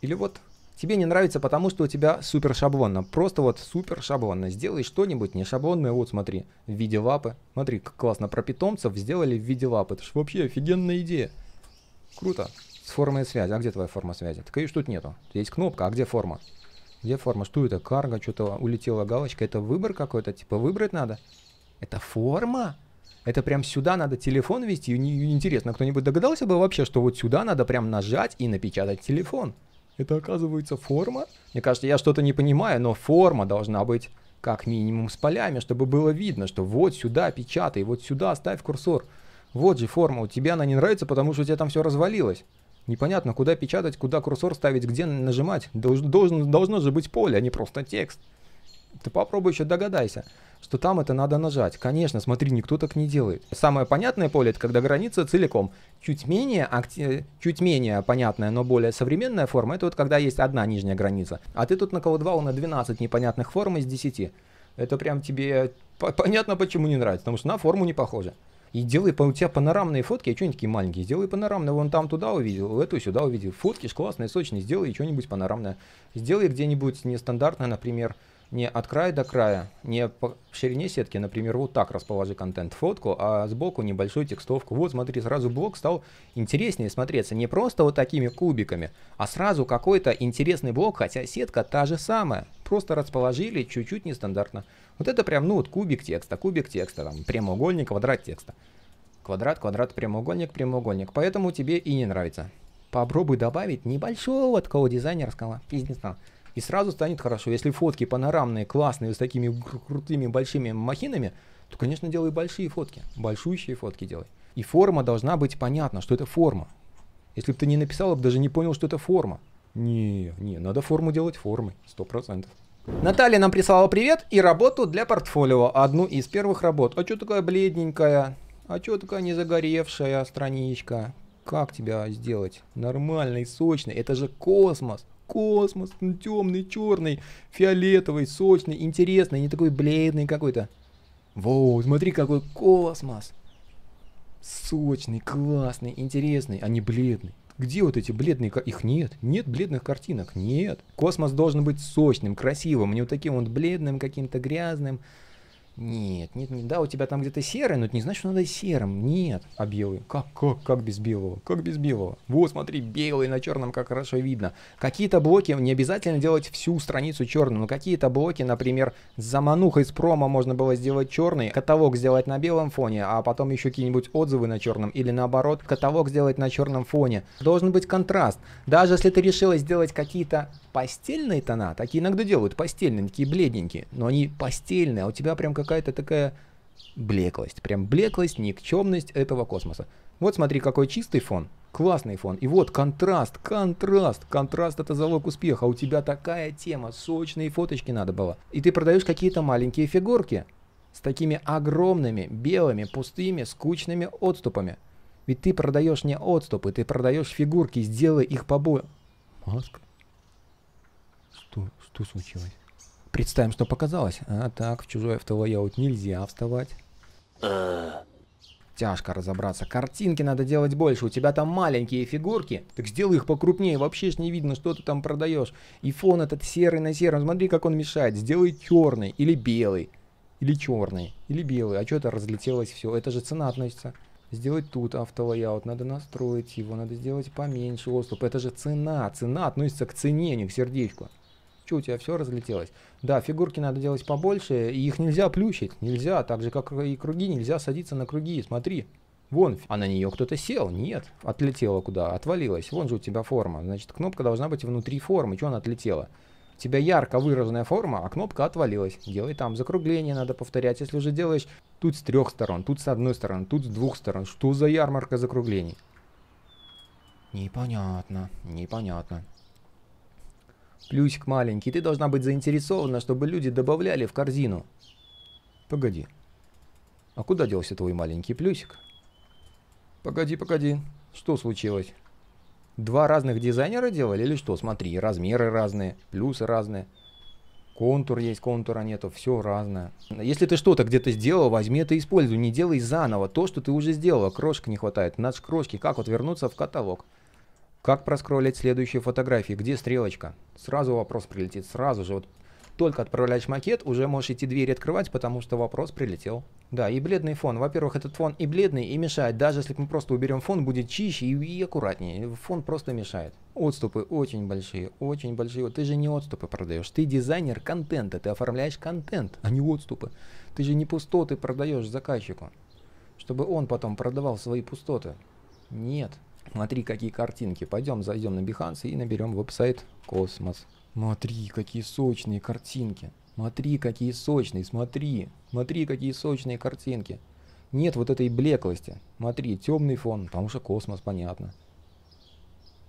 или вот. Тебе не нравится, потому что у тебя супер шаблонно. Просто вот супер шаблонно. Сделай что-нибудь не шаблонное. Вот смотри, в виде лапы. Смотри, как классно про питомцев сделали в виде лапы. Это же вообще офигенная идея. Круто. С формой связи. А где твоя форма связи? Так ее ж тут нету. Есть кнопка, а где форма? Где форма? Что это? Карга, что-то улетела галочка. Это выбор какой-то? Типа выбрать надо? Это форма? Это прям сюда надо телефон вести? Интересно, кто-нибудь догадался бы вообще, что вот сюда надо прям нажать и напечатать телефон? Это, оказывается, форма? Мне кажется, я что-то не понимаю, но форма должна быть как минимум с полями, чтобы было видно, что вот сюда печатай, вот сюда ставь курсор. Вот же форма, у тебя она не нравится, потому что у тебя там все развалилось. Непонятно, куда печатать, куда курсор ставить, где нажимать. Должно же быть поле, а не просто текст. Ты попробуй еще догадайся. что там это надо нажать. Конечно, смотри, никто так не делает. Самое понятное поле — это когда граница целиком. Чуть менее понятная, но более современная форма — это вот когда есть одна нижняя граница. А ты тут наколдовал на 12 непонятных форм из 10. Это прям тебе понятно, почему не нравится, потому что на форму не похоже. И делай, у тебя панорамные фотки, а что они такие маленькие? Сделай панорамные, вон там туда увидел, эту сюда увидел. Фотки ж классные, сочные, сделай что-нибудь панорамное. Сделай где-нибудь нестандартное, например, не от края до края, не по ширине сетки, например, вот так расположи контент фотку, а сбоку небольшую текстовку. Вот, смотри, сразу блок стал интереснее смотреться. Не просто вот такими кубиками, а сразу какой-то интересный блок, хотя сетка та же самая. Просто расположили чуть-чуть нестандартно. Вот это прям, ну вот кубик текста, там, прямоугольник, квадрат текста. Квадрат, квадрат, прямоугольник, прямоугольник. Поэтому тебе и не нравится. Попробуй добавить небольшого такого дизайнерского пиздеца. И сразу станет хорошо. Если фотки панорамные, классные, с такими крутыми большими махинами, то, конечно, делай большие фотки. Большущие фотки делай. И форма должна быть понятна, что это форма. Если бы ты не написал, я бы даже не понял, что это форма. Не, надо форму делать формой, 100%. Наталья нам прислала привет и работу для портфолио. Одну из первых работ. А чё такая бледненькая? А чё такая не загоревшая страничка? Как тебя сделать нормальный, сочный? Это же космос. Космос, темный, черный, фиолетовый, сочный, интересный, не такой бледный какой-то. Воу, смотри, какой космос. Сочный, классный, интересный, а не бледный. Где вот эти бледные? Их нет. Нет бледных картинок. Нет. Космос должен быть сочным, красивым, не вот таким вот бледным, каким-то грязным. Нет, нет, нет. Да, у тебя там где-то серый, но это не значит, что надо серым. Нет. А белый? Как без белого? Как без белого? Вот, смотри, белый на черном, как хорошо видно. Какие-то блоки, не обязательно делать всю страницу черную, но какие-то блоки, например, с заманухой с промо можно было сделать черный, каталог сделать на белом фоне, а потом еще какие-нибудь отзывы на черном, или наоборот, каталог сделать на черном фоне. Должен быть контраст. Даже если ты решила сделать какие-то пастельные тона, такие иногда делают, пастельные, такие бледненькие, но они пастельные, а у тебя прям как какая-то такая блеклость, прям блеклость, никчемность этого космоса. Вот смотри, какой чистый фон, классный фон. И вот контраст, контраст, контраст — это залог успеха. У тебя такая тема, сочные фоточки надо было. И ты продаешь какие-то маленькие фигурки с такими огромными, белыми, пустыми, скучными отступами. Ведь ты продаешь не отступы, ты продаешь фигурки, сделай их побольше. Маска? Что случилось? Представим, что показалось. А так, в чужой автолайаут нельзя вставать. Тяжко разобраться. Картинки надо делать больше. У тебя там маленькие фигурки. Так сделай их покрупнее. Вообще ж не видно, что ты там продаешь. И фон этот серый на сером. Смотри, как он мешает. Сделай черный или белый. Или черный. Или белый. А что-то разлетелось все. Это же цена относится. Сделать тут автолайаут. Надо настроить его. Надо сделать поменьше отступ. Это же цена. Цена относится к цене, не к сердечку. Чё, у тебя все разлетелось? Да, фигурки надо делать побольше, и их нельзя плющить, нельзя, так же как и круги, нельзя садиться на круги, смотри, вон, а на нее кто-то сел, нет, отлетела куда, отвалилась, вон же у тебя форма, значит, кнопка должна быть внутри формы, чё она отлетела? У тебя ярко выраженная форма, а кнопка отвалилась. Делай там закругление, надо повторять. Если уже делаешь тут с трех сторон, тут с одной стороны, тут с двух сторон, что за ярмарка закруглений? Непонятно, непонятно. Плюсик маленький. Ты должна быть заинтересована, чтобы люди добавляли в корзину. Погоди. А куда делся твой маленький плюсик? Погоди, погоди. Что случилось? Два разных дизайнера делали или что? Смотри, размеры разные, плюсы разные. Контур есть, контура нету, все разное. Если ты что-то где-то сделал, возьми это и используй. Не делай заново то, что ты уже сделала. Крошек не хватает. Наши крошки. Как вот вернуться в каталог? Как проскроллить следующие фотографии? Где стрелочка? Сразу вопрос прилетит, сразу же. Вот только отправляешь макет, уже можешь идти дверь открывать, потому что вопрос прилетел. Да, и бледный фон. Во-первых, этот фон и бледный, и мешает. Даже если мы просто уберем фон, будет чище и аккуратнее. Фон просто мешает. Отступы очень большие, очень большие. Вот ты же не отступы продаешь. Ты дизайнер контента, ты оформляешь контент, а не отступы. Ты же не пустоты продаешь заказчику, чтобы он потом продавал свои пустоты. Нет. Смотри, какие картинки. Пойдем, зайдем на Behance и наберем веб-сайт «Космос». Смотри, какие сочные картинки. Смотри, какие сочные. Смотри. Смотри, какие сочные картинки. Нет вот этой блеклости. Смотри, темный фон, потому что космос, понятно.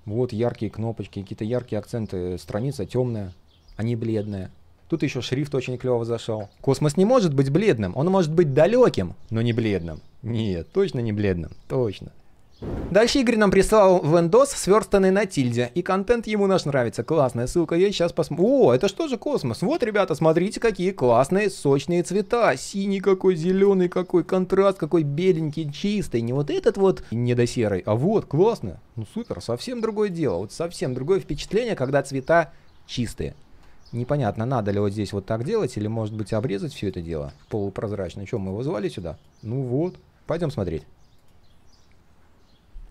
Вот яркие кнопочки, какие-то яркие акценты. Страница темная, а не бледная. Тут еще шрифт очень клево зашел. Космос не может быть бледным. Он может быть далеким, но не бледным. Нет, точно не бледным. Точно. Дальше Игорь нам прислал вендос, сверстанный на Тильде. И контент ему наш нравится. Классная ссылка. Я сейчас посмотрю. О, это что же космос? Вот, ребята, смотрите, какие классные сочные цвета. Синий какой, зеленый какой, контраст какой беленький, чистый. Не вот этот вот недосерый, а вот, классно. Ну, супер, совсем другое дело. Вот совсем другое впечатление, когда цвета чистые. Непонятно, надо ли вот здесь вот так делать, или, может быть, обрезать все это дело полупрозрачно. Че, мы его звали сюда? Ну вот, пойдем смотреть.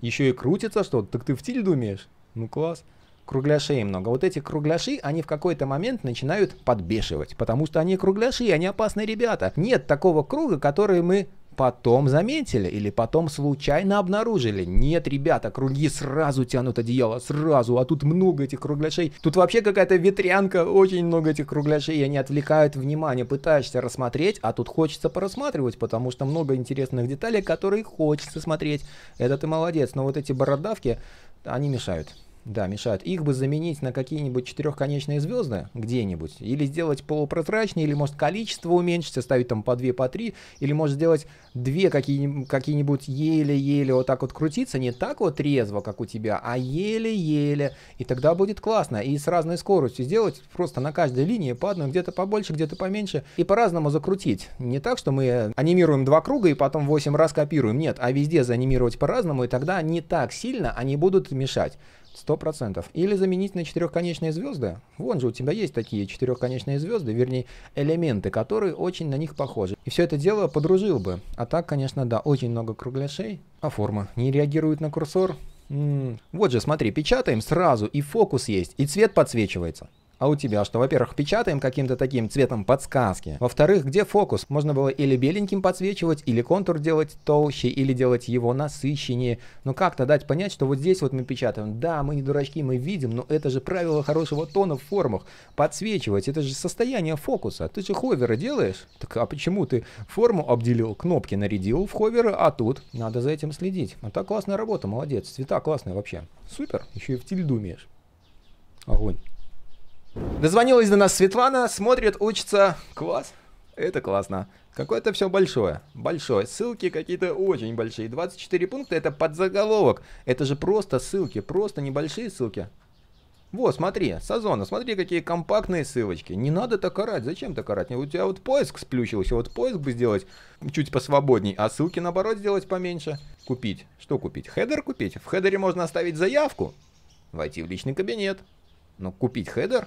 Еще и крутится что-то. Так ты в Тильду умеешь? Ну класс. Кругляшей много. Вот эти кругляши, они в какой-то момент начинают подбешивать, потому что они кругляши, они опасные ребята. Нет такого круга, который мы потом заметили или потом случайно обнаружили. Нет, ребята, круги сразу тянут одеяло, сразу, а тут много этих кругляшей. Тут вообще какая-то ветрянка, очень много этих кругляшей, они отвлекают внимание, пытаешься рассмотреть, а тут хочется порассматривать, потому что много интересных деталей, которые хочется смотреть. Это ты молодец, но вот эти бородавки, они мешают. Да, мешают. Их бы заменить на какие-нибудь четырехконечные звезды где-нибудь. Или сделать полупрозрачные, или, может, количество уменьшить, оставить там по 2, по 3. Или, может, сделать две какие-нибудь еле-еле вот так вот крутиться. Не так вот резво, как у тебя, а еле-еле. И тогда будет классно. И с разной скоростью сделать просто на каждой линии по одной. Где-то побольше, где-то поменьше. И по-разному закрутить. Не так, что мы анимируем два круга и потом 8 раз копируем. Нет, а везде заанимировать по-разному. И тогда не так сильно они будут мешать. 100%. Или заменить на четырехконечные звезды. Вон же у тебя есть такие четырехконечные звезды, вернее, элементы, которые очень на них похожи. И все это дело подружил бы. А так, конечно, да, очень много кругляшей. А форма не реагирует на курсор. Вот же, смотри, печатаем сразу, и фокус есть, и цвет подсвечивается. А у тебя что? Во-первых, печатаем каким-то таким цветом подсказки. Во-вторых, где фокус? Можно было или беленьким подсвечивать, или контур делать толще, или делать его насыщеннее. Но как-то дать понять, что вот здесь вот мы печатаем. Да, мы не дурачки, мы видим, но это же правило хорошего тона в формах. Подсвечивать, это же состояние фокуса. Ты же ховеры делаешь. Так а почему ты форму обделил, кнопки нарядил в ховеры, а тут надо за этим следить. А так классная работа, молодец. Цвета классные вообще. Супер, еще и в Тильду умеешь. Огонь. Дозвонилась до нас Светлана, смотрит, учится. Класс. Это классно. Какое-то все большое. Большое. Ссылки какие-то очень большие. 24 пункта — это подзаголовок. Это же просто ссылки, просто небольшие ссылки. Вот, смотри, с Озона, смотри, какие компактные ссылочки. Не надо так орать, зачем так орать? У тебя вот поиск сплющился, вот поиск бы сделать чуть посвободней, а ссылки, наоборот, сделать поменьше. Купить. Что купить? Хедер купить. В хедере можно оставить заявку, войти в личный кабинет. Но купить хедер?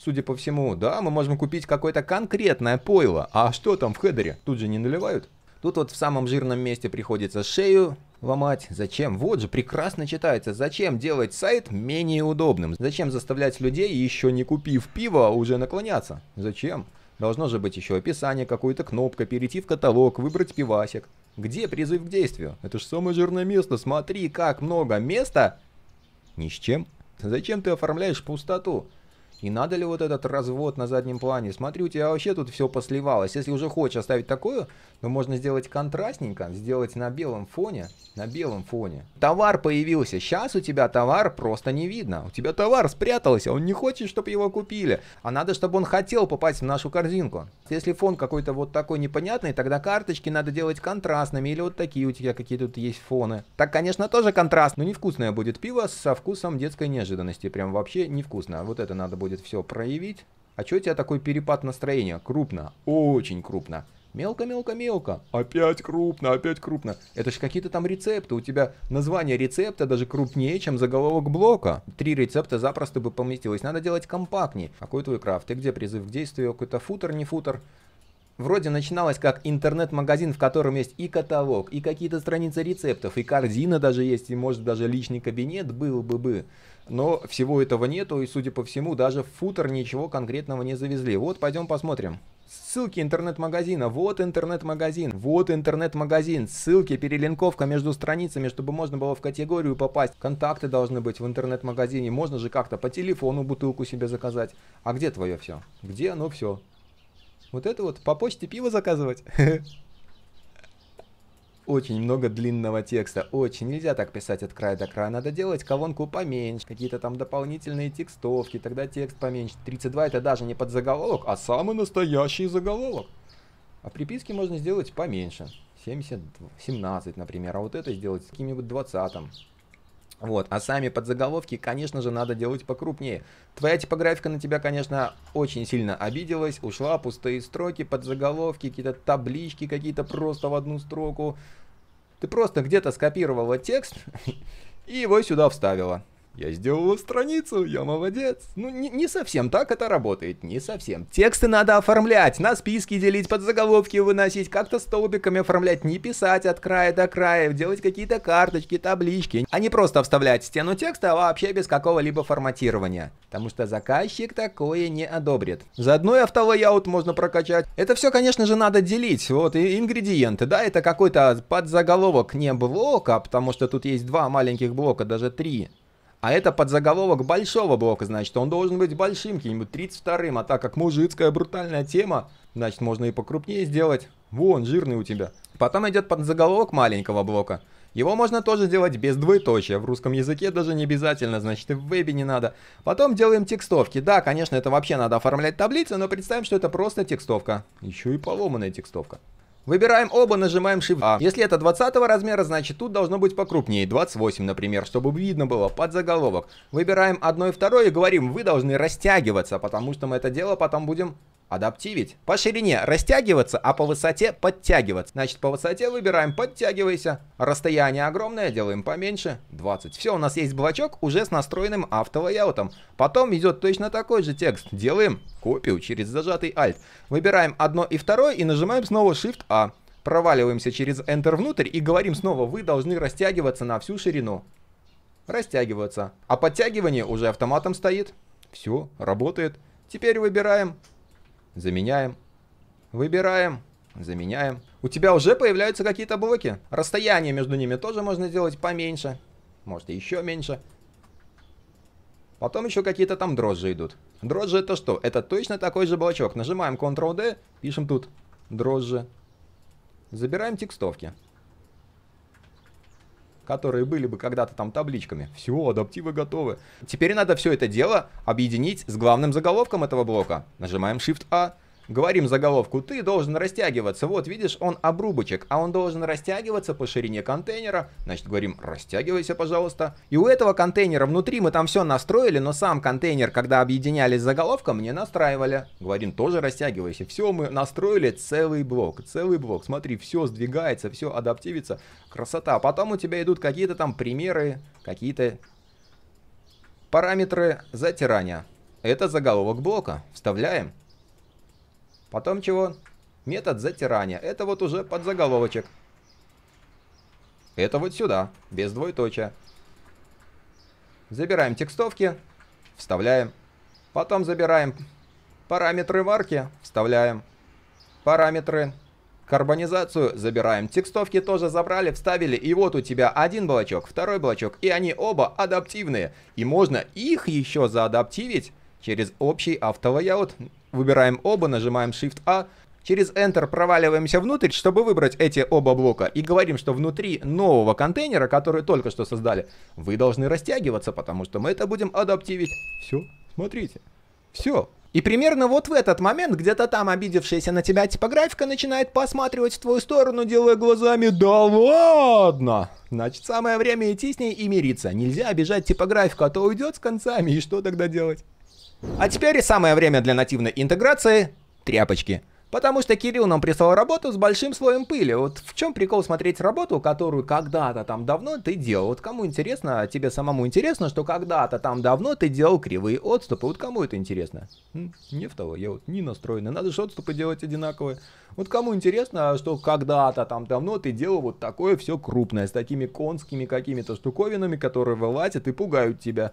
Судя по всему, да, мы можем купить какое-то конкретное пойло. А что там в хедере? Тут же не наливают. Тут вот в самом жирном месте приходится шею ломать. Зачем? Вот же, прекрасно читается. Зачем делать сайт менее удобным? Зачем заставлять людей, еще не купив пива, уже наклоняться? Зачем? Должно же быть еще описание, какую-то кнопку, перейти в каталог, выбрать пивасик. Где призыв к действию? Это же самое жирное место. Смотри, как много места. Ни с чем. Зачем ты оформляешь пустоту? И надо ли вот этот развод на заднем плане? Смотри, у тебя вообще тут все посливалось. Если уже хочешь оставить такое, то можно сделать контрастненько, сделать на белом фоне. На белом фоне. Товар появился. Сейчас у тебя товар просто не видно. У тебя товар спрятался. Он не хочет, чтобы его купили. А надо, чтобы он хотел попасть в нашу корзинку. Если фон какой-то вот такой непонятный, тогда карточки надо делать контрастными. Или вот такие у тебя какие тут есть фоны. Так, конечно, тоже контраст. Но невкусное будет пиво со вкусом детской неожиданности. Прям вообще невкусно. Вот это надо будет все проявить. А что у тебя такой перепад настроения? Крупно, очень крупно. Мелко-мелко-мелко. Опять крупно, опять крупно. Это же какие-то там рецепты. У тебя название рецепта даже крупнее, чем заголовок блока. 3 рецепта запросто бы поместилось. Надо делать компактнее. Какой твой крафт? Ты где призыв к действию? Какой-то футер, не футер? Вроде начиналось как интернет-магазин, в котором есть и каталог, и какие-то страницы рецептов, и корзина даже есть, и может даже личный кабинет был бы. Но всего этого нету, и судя по всему, даже в футер ничего конкретного не завезли. Вот, пойдем посмотрим. Ссылки интернет-магазина, вот интернет-магазин, вот интернет-магазин. Ссылки, перелинковка между страницами, чтобы можно было в категорию попасть. Контакты должны быть в интернет-магазине, можно же как-то по телефону бутылку себе заказать. А где твое все? Где оно все? Вот это вот, по почте пиво заказывать? очень много длинного текста. Очень нельзя так писать от края до края. Надо делать колонку поменьше. Какие-то там дополнительные текстовки. Тогда текст поменьше. 32 это даже не подзаголовок, а самый настоящий заголовок. А приписки можно сделать поменьше. 70, 17, например. А вот это сделать с каким-нибудь 20-м. Вот, а сами подзаголовки, конечно же, надо делать покрупнее. Твоя типографика на тебя, конечно, очень сильно обиделась, ушла, пустые строки, подзаголовки, какие-то таблички, какие-то просто в одну строку. Ты просто где-то скопировала текст и его сюда вставила. Я сделала страницу, я молодец. Ну, не совсем так это работает, не совсем. Тексты надо оформлять, на списки делить, подзаголовки выносить, как-то столбиками оформлять, не писать от края до края, делать какие-то карточки, таблички, а не просто вставлять стену текста вообще без какого-либо форматирования. Потому что заказчик такое не одобрит. Заодно и автолайаут можно прокачать. Это все, конечно же, надо делить. Вот, и ингредиенты, да, это какой-то подзаголовок не блока, потому что тут есть два маленьких блока, даже три. А это подзаголовок большого блока, значит, он должен быть большим, каким-нибудь 32-м. А так как мужицкая брутальная тема, значит, можно и покрупнее сделать. Вон, жирный у тебя. Потом идет подзаголовок маленького блока. Его можно тоже делать без двоеточия. В русском языке даже не обязательно, значит, и в вебе не надо. Потом делаем текстовки. Да, конечно, это вообще надо оформлять таблицу, но представим, что это просто текстовка. Еще и поломанная текстовка. Выбираем оба, нажимаем Shift A. Если это 20 размера, значит тут должно быть покрупнее, 28, например, чтобы видно было подзаголовок. Выбираем одно и второе и говорим, вы должны растягиваться, потому что мы это дело потом будем адаптивить. По ширине растягиваться, а по высоте подтягиваться. Значит, по высоте выбираем подтягивайся. Расстояние огромное, делаем поменьше, 20. Все, у нас есть блочок уже с настроенным автолайаутом. Потом идет точно такой же текст. Делаем копию через зажатый Alt. Выбираем одно и второе и нажимаем снова Shift A. Проваливаемся через Enter внутрь и говорим снова, вы должны растягиваться на всю ширину. Растягиваться. А подтягивание уже автоматом стоит. Все, работает. Теперь выбираем, заменяем, выбираем, заменяем. У тебя уже появляются какие-то блоки. Расстояние между ними тоже можно сделать поменьше. Может, еще меньше. Потом еще какие-то там дрожжи идут. Дрожжи это что? Это точно такой же блочок. Нажимаем Ctrl-D, пишем тут дрожжи. Забираем текстовки, которые были бы когда-то там табличками. Все, адаптивы готовы. Теперь надо все это дело объединить с главным заголовком этого блока. Нажимаем Shift-A. Говорим заголовку, ты должен растягиваться. Вот, видишь, он обрубочек, а он должен растягиваться по ширине контейнера. Значит, говорим, растягивайся, пожалуйста. И у этого контейнера внутри мы там все настроили, но сам контейнер, когда объединялись с заголовком, не настраивали. Говорим, тоже растягивайся. Все, мы настроили целый блок. Целый блок. Смотри, все сдвигается, все адаптивится. Красота. Потом у тебя идут какие-то там примеры, какие-то параметры затирания. Это заголовок блока. Вставляем. Потом чего? Метод затирания. Это вот уже подзаголовочек. Это вот сюда, без двоеточия. Забираем текстовки, вставляем. Потом забираем параметры марки, вставляем. Параметры, карбонизацию забираем. Текстовки тоже забрали, вставили. И вот у тебя один блочок, второй блочок. И они оба адаптивные. И можно их еще заадаптивить через общий автолайаут. Выбираем оба, нажимаем Shift-A, через Enter проваливаемся внутрь, чтобы выбрать эти оба блока. И говорим, что внутри нового контейнера, который только что создали, вы должны растягиваться, потому что мы это будем адаптивить. Все, смотрите, все. И примерно вот в этот момент, где-то там обидевшаяся на тебя типографика начинает посматривать в твою сторону, делая глазами «Да ладно!». Значит, самое время идти с ней и мириться. Нельзя обижать типографику, а то уйдет с концами, и что тогда делать? А теперь самое время для нативной интеграции тряпочки. Потому что Кирилл нам прислал работу с большим слоем пыли. Вот в чем прикол смотреть работу, которую когда-то там давно ты делал. Вот кому интересно, тебе самому интересно, что когда-то там давно ты делал кривые отступы. Вот кому это интересно? Не в того, я вот не настроенный. Надо же отступы делать одинаковые. Вот кому интересно, что когда-то там давно ты делал вот такое все крупное, с такими конскими какими-то штуковинами, которые вылазят и пугают тебя.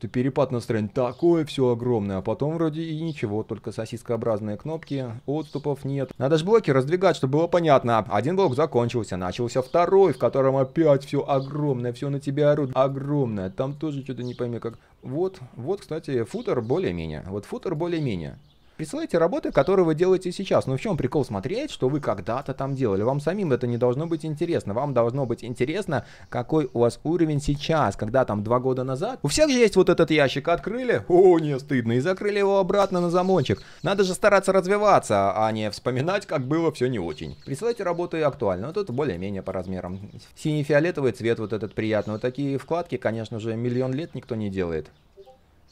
То перепад настроения, такое все огромное, а потом вроде и ничего, только сосискообразные кнопки, отступов нет. Надо же блоки раздвигать, чтобы было понятно. Один блок закончился, начался второй, в котором опять все огромное, все на тебя орут, огромное. Там тоже что-то не пойми как. Вот, кстати, футер более-менее. Вот футер более-менее. Присылайте работы, которые вы делаете сейчас. Но в чем прикол смотреть, что вы когда-то там делали? Вам самим это не должно быть интересно. Вам должно быть интересно, какой у вас уровень сейчас, когда там 2 года назад. У всех же есть вот этот ящик. Открыли, о, не стыдно, и закрыли его обратно на замочек. Надо же стараться развиваться, а не вспоминать, как было все не очень. Присылайте работы актуально. Вот тут более-менее по размерам. Синий-фиолетовый цвет вот этот приятный. Вот такие вкладки, конечно же, миллион лет никто не делает.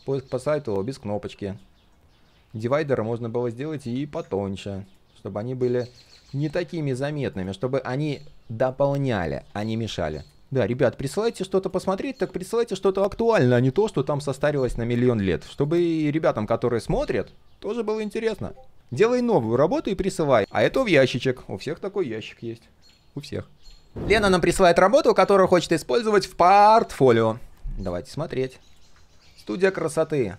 Поиск по сайту без кнопочки. Дивайдеры можно было сделать и потоньше, чтобы они были не такими заметными, чтобы они дополняли, а не мешали. Да, ребят, присылайте что-то посмотреть, так присылайте что-то актуальное, а не то, что там состарилось на миллион лет. Чтобы и ребятам, которые смотрят, тоже было интересно. Делай новую работу и присылай. А это в ящичек. У всех такой ящик есть. У всех. Лена нам присылает работу, которую хочет использовать в портфолио. Давайте смотреть. Студия красоты.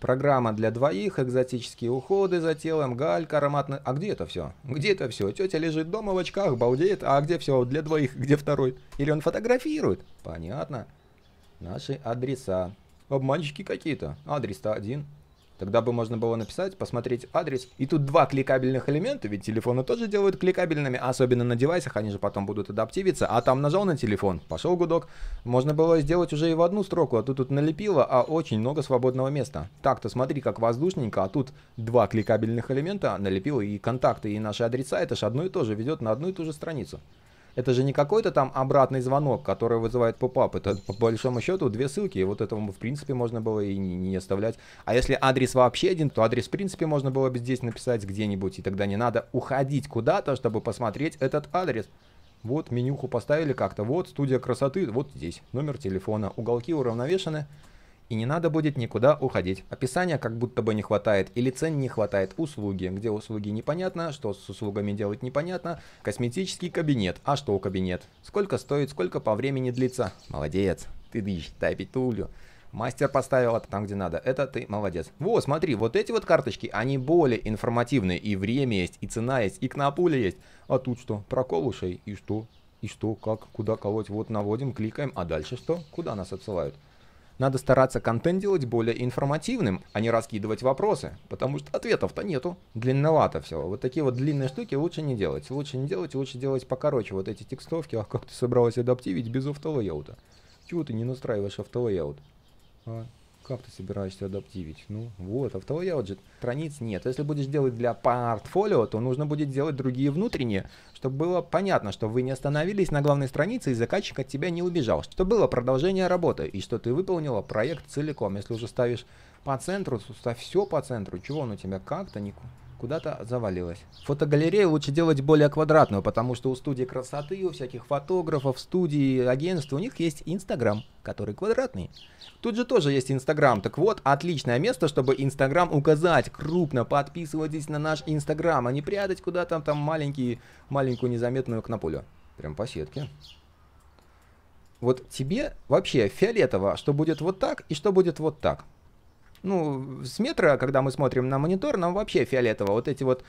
Программа для двоих, экзотические уходы за телом, галька, ароматный... А где это все? Где это все? Тетя лежит дома в очках, балдеет. А где все? Для двоих, где второй? Или он фотографирует? Понятно. Наши адреса. Обманщики какие-то. Адрес-то один. Тогда бы можно было написать, посмотреть адрес. И тут 2 кликабельных элемента, ведь телефоны тоже делают кликабельными, особенно на девайсах, они же потом будут адаптивиться. А там нажал на телефон, пошел гудок. Можно было сделать уже и в одну строку, а тут налепило, а очень много свободного места. Так-то смотри, как воздушненько, а тут 2 кликабельных элемента налепило, и контакты, и наши адреса, это же одно и то же, ведет на одну и ту же страницу. Это же не какой-то там обратный звонок, который вызывает поп-ап. Это, по большому счету, 2 ссылки. И вот этому, в принципе, можно было и не оставлять. А если адрес вообще один, то адрес, в принципе, можно было бы здесь написать где-нибудь. И тогда не надо уходить куда-то, чтобы посмотреть этот адрес. Вот менюху поставили как-то. Вот студия красоты. Вот здесь номер телефона. Уголки уравновешены. И не надо будет никуда уходить. Описания как будто бы не хватает. Или цен не хватает. Услуги. Где услуги непонятно. Что с услугами делать непонятно. Косметический кабинет. А что кабинет? Сколько стоит, сколько по времени длится. Молодец. Ты дышь, тайпить тулю. Мастер поставил там, где надо. Это ты молодец. Вот, смотри, вот эти вот карточки, они более информативные. И время есть, и цена есть, и кнопуля есть. А тут что? Прокол ушей. И что? И что? Как? Куда колоть? Вот наводим, кликаем. А дальше что? Куда нас отсылают? Надо стараться контент делать более информативным, а не раскидывать вопросы, потому что ответов-то нету. Длинновато всего. Вот такие вот длинные штуки лучше не делать. Лучше не делать, лучше делать покороче. Вот эти текстовки, а как ты собралась адаптивить без автолейаута? Чего ты не настраиваешь автолейаут? А как ты собираешься адаптивить? Ну вот, автолейаут же, страниц нет. Если будешь делать для портфолио, то нужно будет делать другие внутренние, чтобы было понятно, что вы не остановились на главной странице и заказчик от тебя не убежал, что было продолжение работы и что ты выполнила проект целиком. Если уже ставишь по центру, то ставь все по центру, чего он у тебя как-то куда-то завалилось. Фотогалерею лучше делать более квадратную, потому что у студии красоты, у всяких фотографов, студий, агентств, у них есть Инстаграм, который квадратный. Тут же тоже есть Инстаграм. Так вот, отличное место, чтобы Инстаграм указать крупно. Подписывайтесь на наш Инстаграм, а не прятать куда-то там маленькую незаметную кнопулю. Прям по сетке. Вот тебе вообще фиолетово, что будет вот так и что будет вот так. Ну, с метра, когда мы смотрим на монитор, нам вообще фиолетово. Вот эти вот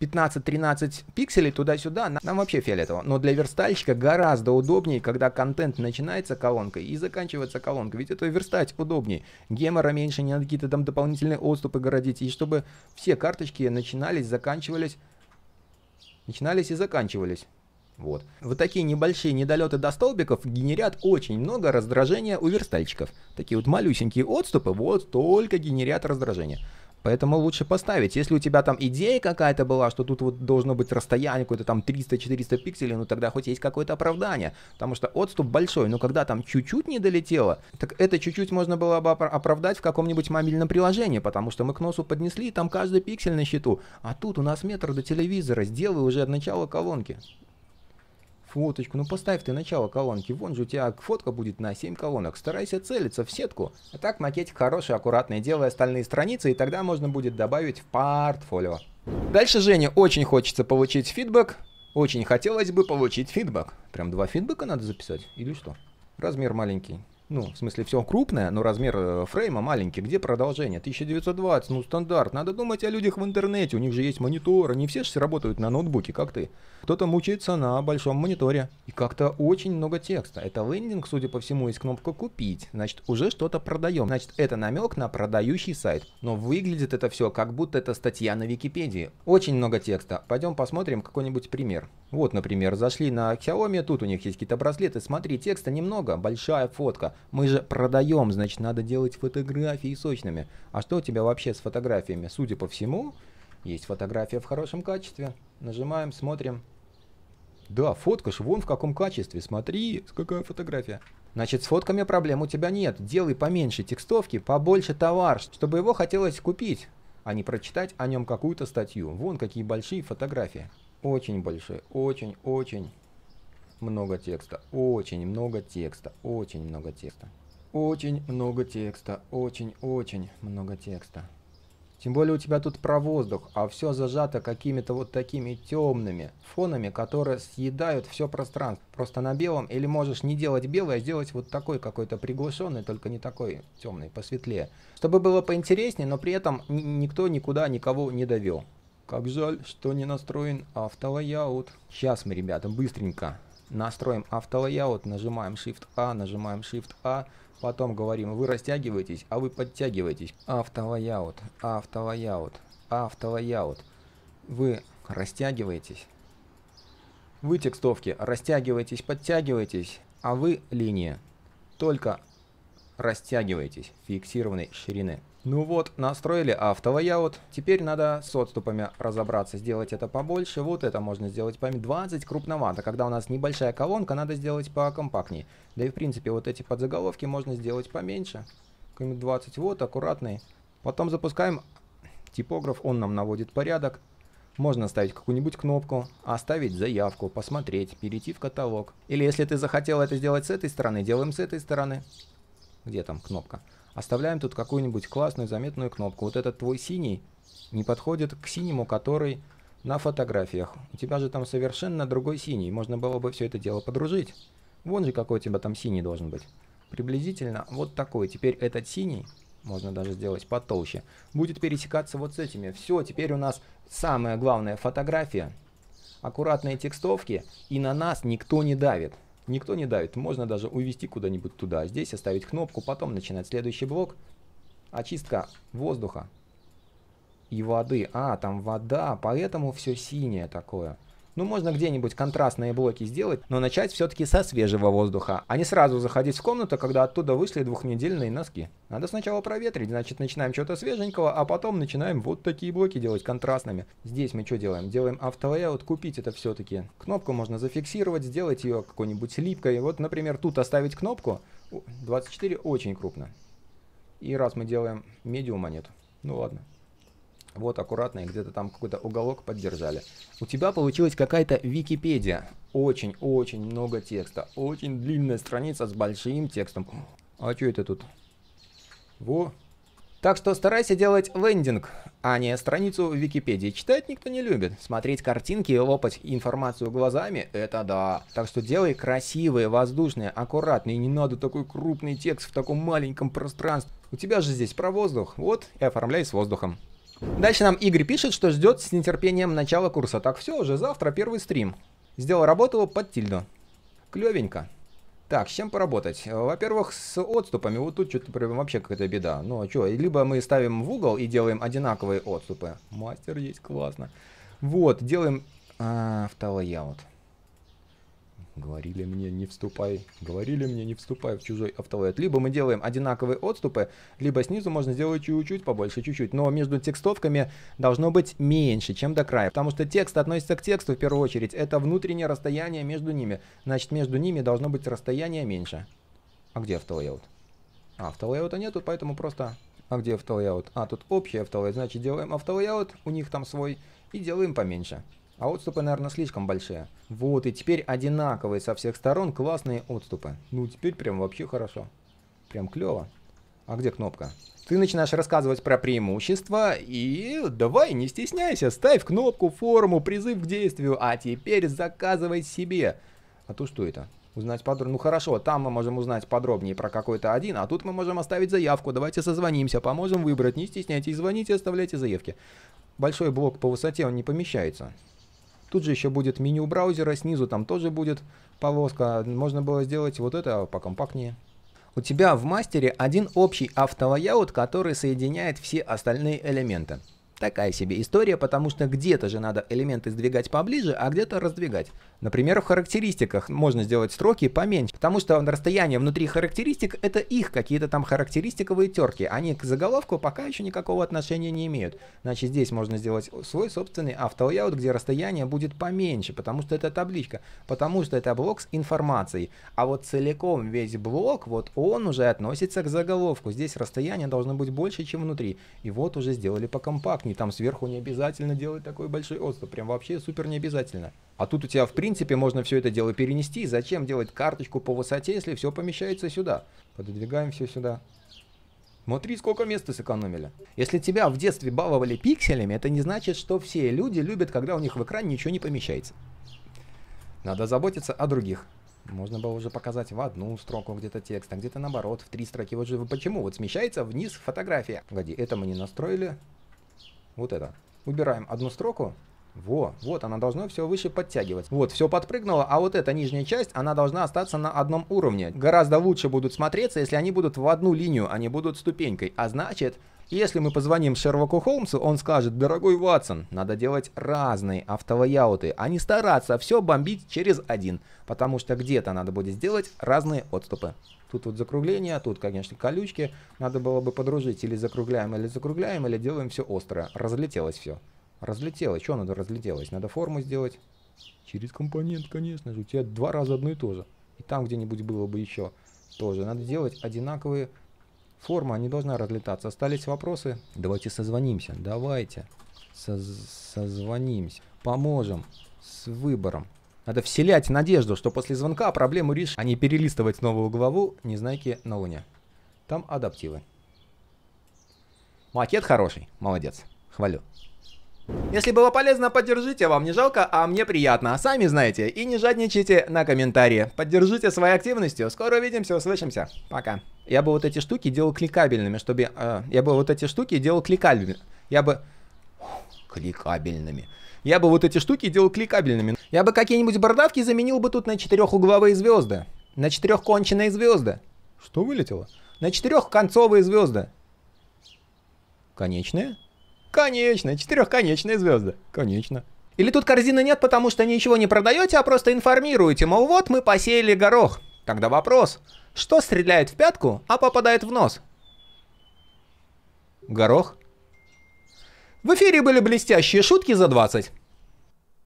15-13 пикселей туда-сюда, нам вообще фиолетово. Но для верстальщика гораздо удобнее, когда контент начинается колонкой и заканчивается колонкой. Ведь это верстать удобнее. Гемора меньше, не надо какие-то там дополнительные отступы городить. И чтобы все карточки начинались, заканчивались. Начинались и заканчивались. Вот. Вот такие небольшие недолеты до столбиков генерят очень много раздражения у верстальщиков. Такие вот малюсенькие отступы, вот только генерят раздражение. Поэтому лучше поставить. Если у тебя там идея какая-то была, что тут вот должно быть расстояние какое-то там 300-400 пикселей, ну тогда хоть есть какое-то оправдание. Потому что отступ большой, но когда там чуть-чуть не долетело, так это чуть-чуть можно было бы оправдать в каком-нибудь мобильном приложении, потому что мы к носу поднесли, и там каждый пиксель на счету. А тут у нас метр до телевизора, сделай уже от начала колонки. Фоточку, ну поставь ты начало колонки, вон же у тебя фотка будет на 7 колонок, старайся целиться в сетку. А так макетик хороший, аккуратный, делай остальные страницы, и тогда можно будет добавить в портфолио. Дальше Жене очень хочется получить фидбэк, очень хотелось бы получить фидбэк. Прям 2 фидбэка надо записать или что? Размер маленький, Ну, в смысле, все крупное, но размер фрейма маленький. Где продолжение? 1920, ну стандарт. Надо думать о людях в интернете, у них же есть мониторы. Не все же работают на ноутбуке, как ты. Кто-то мучается на большом мониторе. И как-то очень много текста. Это лендинг, судя по всему, есть кнопка «Купить». Значит, уже что-то продаем. Значит, это намек на продающий сайт. Но выглядит это все, как будто это статья на Википедии. Очень много текста. Пойдем посмотрим какой-нибудь пример. Вот, например, зашли на Xiaomi, тут у них есть какие-то браслеты. Смотри, текста немного, большая фотка. Мы же продаем, значит, надо делать фотографии сочными. А что у тебя вообще с фотографиями? Судя по всему, есть фотография в хорошем качестве. Нажимаем, смотрим. Да, фотка ж вон в каком качестве. Смотри, какая фотография. Значит, с фотками проблем у тебя нет. Делай поменьше текстовки, побольше товар, чтобы его хотелось купить, а не прочитать о нем какую-то статью. Вон какие большие фотографии. Очень большие, очень-очень. Много текста, очень много текста, очень много текста, очень много текста, очень-очень много текста. Тем более у тебя тут про воздух, а все зажато какими-то вот такими темными фонами, которые съедают все пространство. Просто на белом, или можешь не делать белый, а сделать вот такой какой-то приглушенный, только не такой темный, посветлее. Чтобы было поинтереснее, но при этом никто никуда никого не довел. Как жаль, что не настроен автолайаут. Сейчас мы, ребята, быстренько настроим автолайаут, нажимаем Shift-A, нажимаем Shift-A, потом говорим: вы растягиваетесь, а вы подтягиваетесь. Автолайаут, автолайаут, автолайаут. Вы растягиваетесь. Вы текстовки, растягиваетесь, подтягиваетесь, а вы линии. Только растягиваетесь фиксированной ширины. Ну вот, настроили автолайаут. Теперь надо с отступами разобраться, сделать это побольше. Вот это можно сделать по 20, крупновато. Когда у нас небольшая колонка, надо сделать покомпактнее. Да и в принципе вот эти подзаголовки можно сделать поменьше. 20, вот, аккуратный. Потом запускаем типограф, он нам наводит порядок. Можно ставить какую-нибудь кнопку, оставить заявку, посмотреть, перейти в каталог. Или если ты захотел это сделать с этой стороны, делаем с этой стороны. Где там кнопка? Оставляем тут какую-нибудь классную заметную кнопку. Вот этот твой синий не подходит к синему, который на фотографиях. У тебя же там совершенно другой синий. Можно было бы все это дело подружить. Вон же какой у тебя там синий должен быть. Приблизительно вот такой. Теперь этот синий, можно даже сделать потолще, будет пересекаться вот с этими. Все, теперь у нас самая главная фотография. Аккуратные текстовки. И на нас никто не давит. Никто не давит, можно даже увести куда-нибудь туда. Здесь оставить кнопку, потом начинать следующий блок. Очистка воздуха и воды. А, там вода, поэтому все синее такое. Ну, можно где-нибудь контрастные блоки сделать, но начать все-таки со свежего воздуха. А не сразу заходить в комнату, когда оттуда вышли двухнедельные носки. Надо сначала проветрить, значит, начинаем что-то свеженького, а потом начинаем вот такие блоки делать контрастными. Здесь мы что делаем? Делаем автолайаут, купить это все-таки. Кнопку можно зафиксировать, сделать ее какой-нибудь липкой. Вот, например, тут оставить кнопку 24 очень крупно. И раз мы делаем медиум, а нет. Ну ладно. Вот аккуратно и где-то там какой-то уголок поддержали. У тебя получилась какая-то Википедия. Очень-очень много текста. Очень длинная страница с большим текстом. А что это тут? Во. Так что старайся делать лендинг, а не страницу в Википедии. Читать никто не любит. Смотреть картинки и лопать информацию глазами – это да. Так что делай красивые, воздушные, аккуратные. Не надо такой крупный текст в таком маленьком пространстве. У тебя же здесь про воздух. Вот и оформляй с воздухом. Дальше нам Игорь пишет, что ждет с нетерпением начала курса. Так, все, уже завтра первый стрим. Сделал работу под Тильду. Клевенько. Так, с чем поработать? Во-первых, с отступами. Вот тут что-то прям вообще какая-то беда. Ну, а что, либо мы ставим в угол и делаем одинаковые отступы. Мастер есть, классно. Вот, делаем автолайаут. Говорили мне, не вступай. Говорили мне, не вступай в чужой автолайт. Либо мы делаем одинаковые отступы, либо снизу можно сделать чуть-чуть побольше, чуть-чуть. Но между текстовками должно быть меньше, чем до края. Потому что текст относится к тексту в первую очередь. Это внутреннее расстояние между ними. Значит, между ними должно быть расстояние меньше. А где автолайаут? А автолайаута нету, поэтому просто... А где автолайаут? А, тут общий автолайт. Значит, делаем автолайаут, у них там свой, и делаем поменьше. А отступы, наверное, слишком большие. Вот, и теперь одинаковые со всех сторон классные отступы. Ну, теперь прям вообще хорошо. Прям клево. А где кнопка? Ты начинаешь рассказывать про преимущества, и давай, не стесняйся, ставь кнопку, форму, призыв к действию, а теперь заказывай себе. А то что это? Узнать подробнее. Ну хорошо, там мы можем узнать подробнее про какой-то один, а тут мы можем оставить заявку. Давайте созвонимся, поможем выбрать. Не стесняйтесь, звоните, оставляйте заявки. Большой блок по высоте, он не помещается. Тут же еще будет меню браузера, снизу там тоже будет полоска. Можно было сделать вот это покомпактнее. У тебя в мастере один общий автолайаут, который соединяет все остальные элементы. Такая себе история, потому что где-то же надо элементы сдвигать поближе, а где-то раздвигать. Например, в характеристиках можно сделать строки поменьше, потому что расстояние внутри характеристик — это их какие-то там характеристиковые терки. Они к заголовку пока еще никакого отношения не имеют. Значит, здесь можно сделать свой собственный автолайаут, где расстояние будет поменьше, потому что это табличка, потому что это блок с информацией. А вот целиком весь блок, вот он уже относится к заголовку. Здесь расстояние должно быть больше, чем внутри. И вот уже сделали покомпактнее. И там сверху не обязательно делать такой большой отступ, прям вообще супер не обязательно. А тут у тебя в принципе можно все это дело перенести. Зачем делать карточку по высоте, если все помещается сюда? Пододвигаем все сюда. Смотри, сколько места сэкономили. Если тебя в детстве баловали пикселями, это не значит, что все люди любят, когда у них в экране ничего не помещается. Надо заботиться о других. Можно было уже показать в одну строку где-то текст, а где-то наоборот в три строки. Вот же почему? Вот смещается вниз фотография. Погоди, это мы не настроили. Вот это. Убираем одну строку. Во, вот она должна все выше подтягивать. Вот, все подпрыгнуло, а вот эта нижняя часть, она должна остаться на одном уровне. Гораздо лучше будут смотреться, если они будут в одну линию, они будут ступенькой. А значит, если мы позвоним Шерлоку Холмсу, он скажет: дорогой Ватсон, надо делать разные автолайауты, а не стараться все бомбить через один. Потому что где-то надо будет сделать разные отступы. Тут вот закругление, тут, конечно, колючки. Надо было бы подружить. Или закругляем, или закругляем, или делаем все остро. Разлетелось все. Разлетелось. Что надо разлетелось? Надо форму сделать. Через компонент, конечно же. У тебя два раза одно и то же. И там где-нибудь было бы еще тоже. Надо делать одинаковые формы. Они должны разлетаться. Остались вопросы? Давайте созвонимся. Давайте созвонимся. Поможем с выбором. Надо вселять надежду, что после звонка проблему решишь, а не перелистывать новую главу «Незнайки на Луне». Там адаптивы. Макет хороший. Молодец. Хвалю. Если было полезно, поддержите, вам не жалко, а мне приятно. Сами знаете, и не жадничайте на комментарии. Поддержите своей активностью. Скоро увидимся, услышимся. Пока. Я бы вот эти штуки делал кликабельными, чтобы... Я бы вот эти штуки делал кликабельными. Я бы какие-нибудь бородавки заменил бы тут на четырехугловые звезды. На четырехконченные звезды. Что вылетело? На четырехконцовые звезды. Конечные? Конечно, четырехконечные звезды. Конечно. Или тут корзины нет, потому что ничего не продаете, а просто информируете. Мол, вот мы посеяли горох. Тогда вопрос. Что стреляет в пятку, а попадает в нос? Горох. В эфире были блестящие шутки за 20.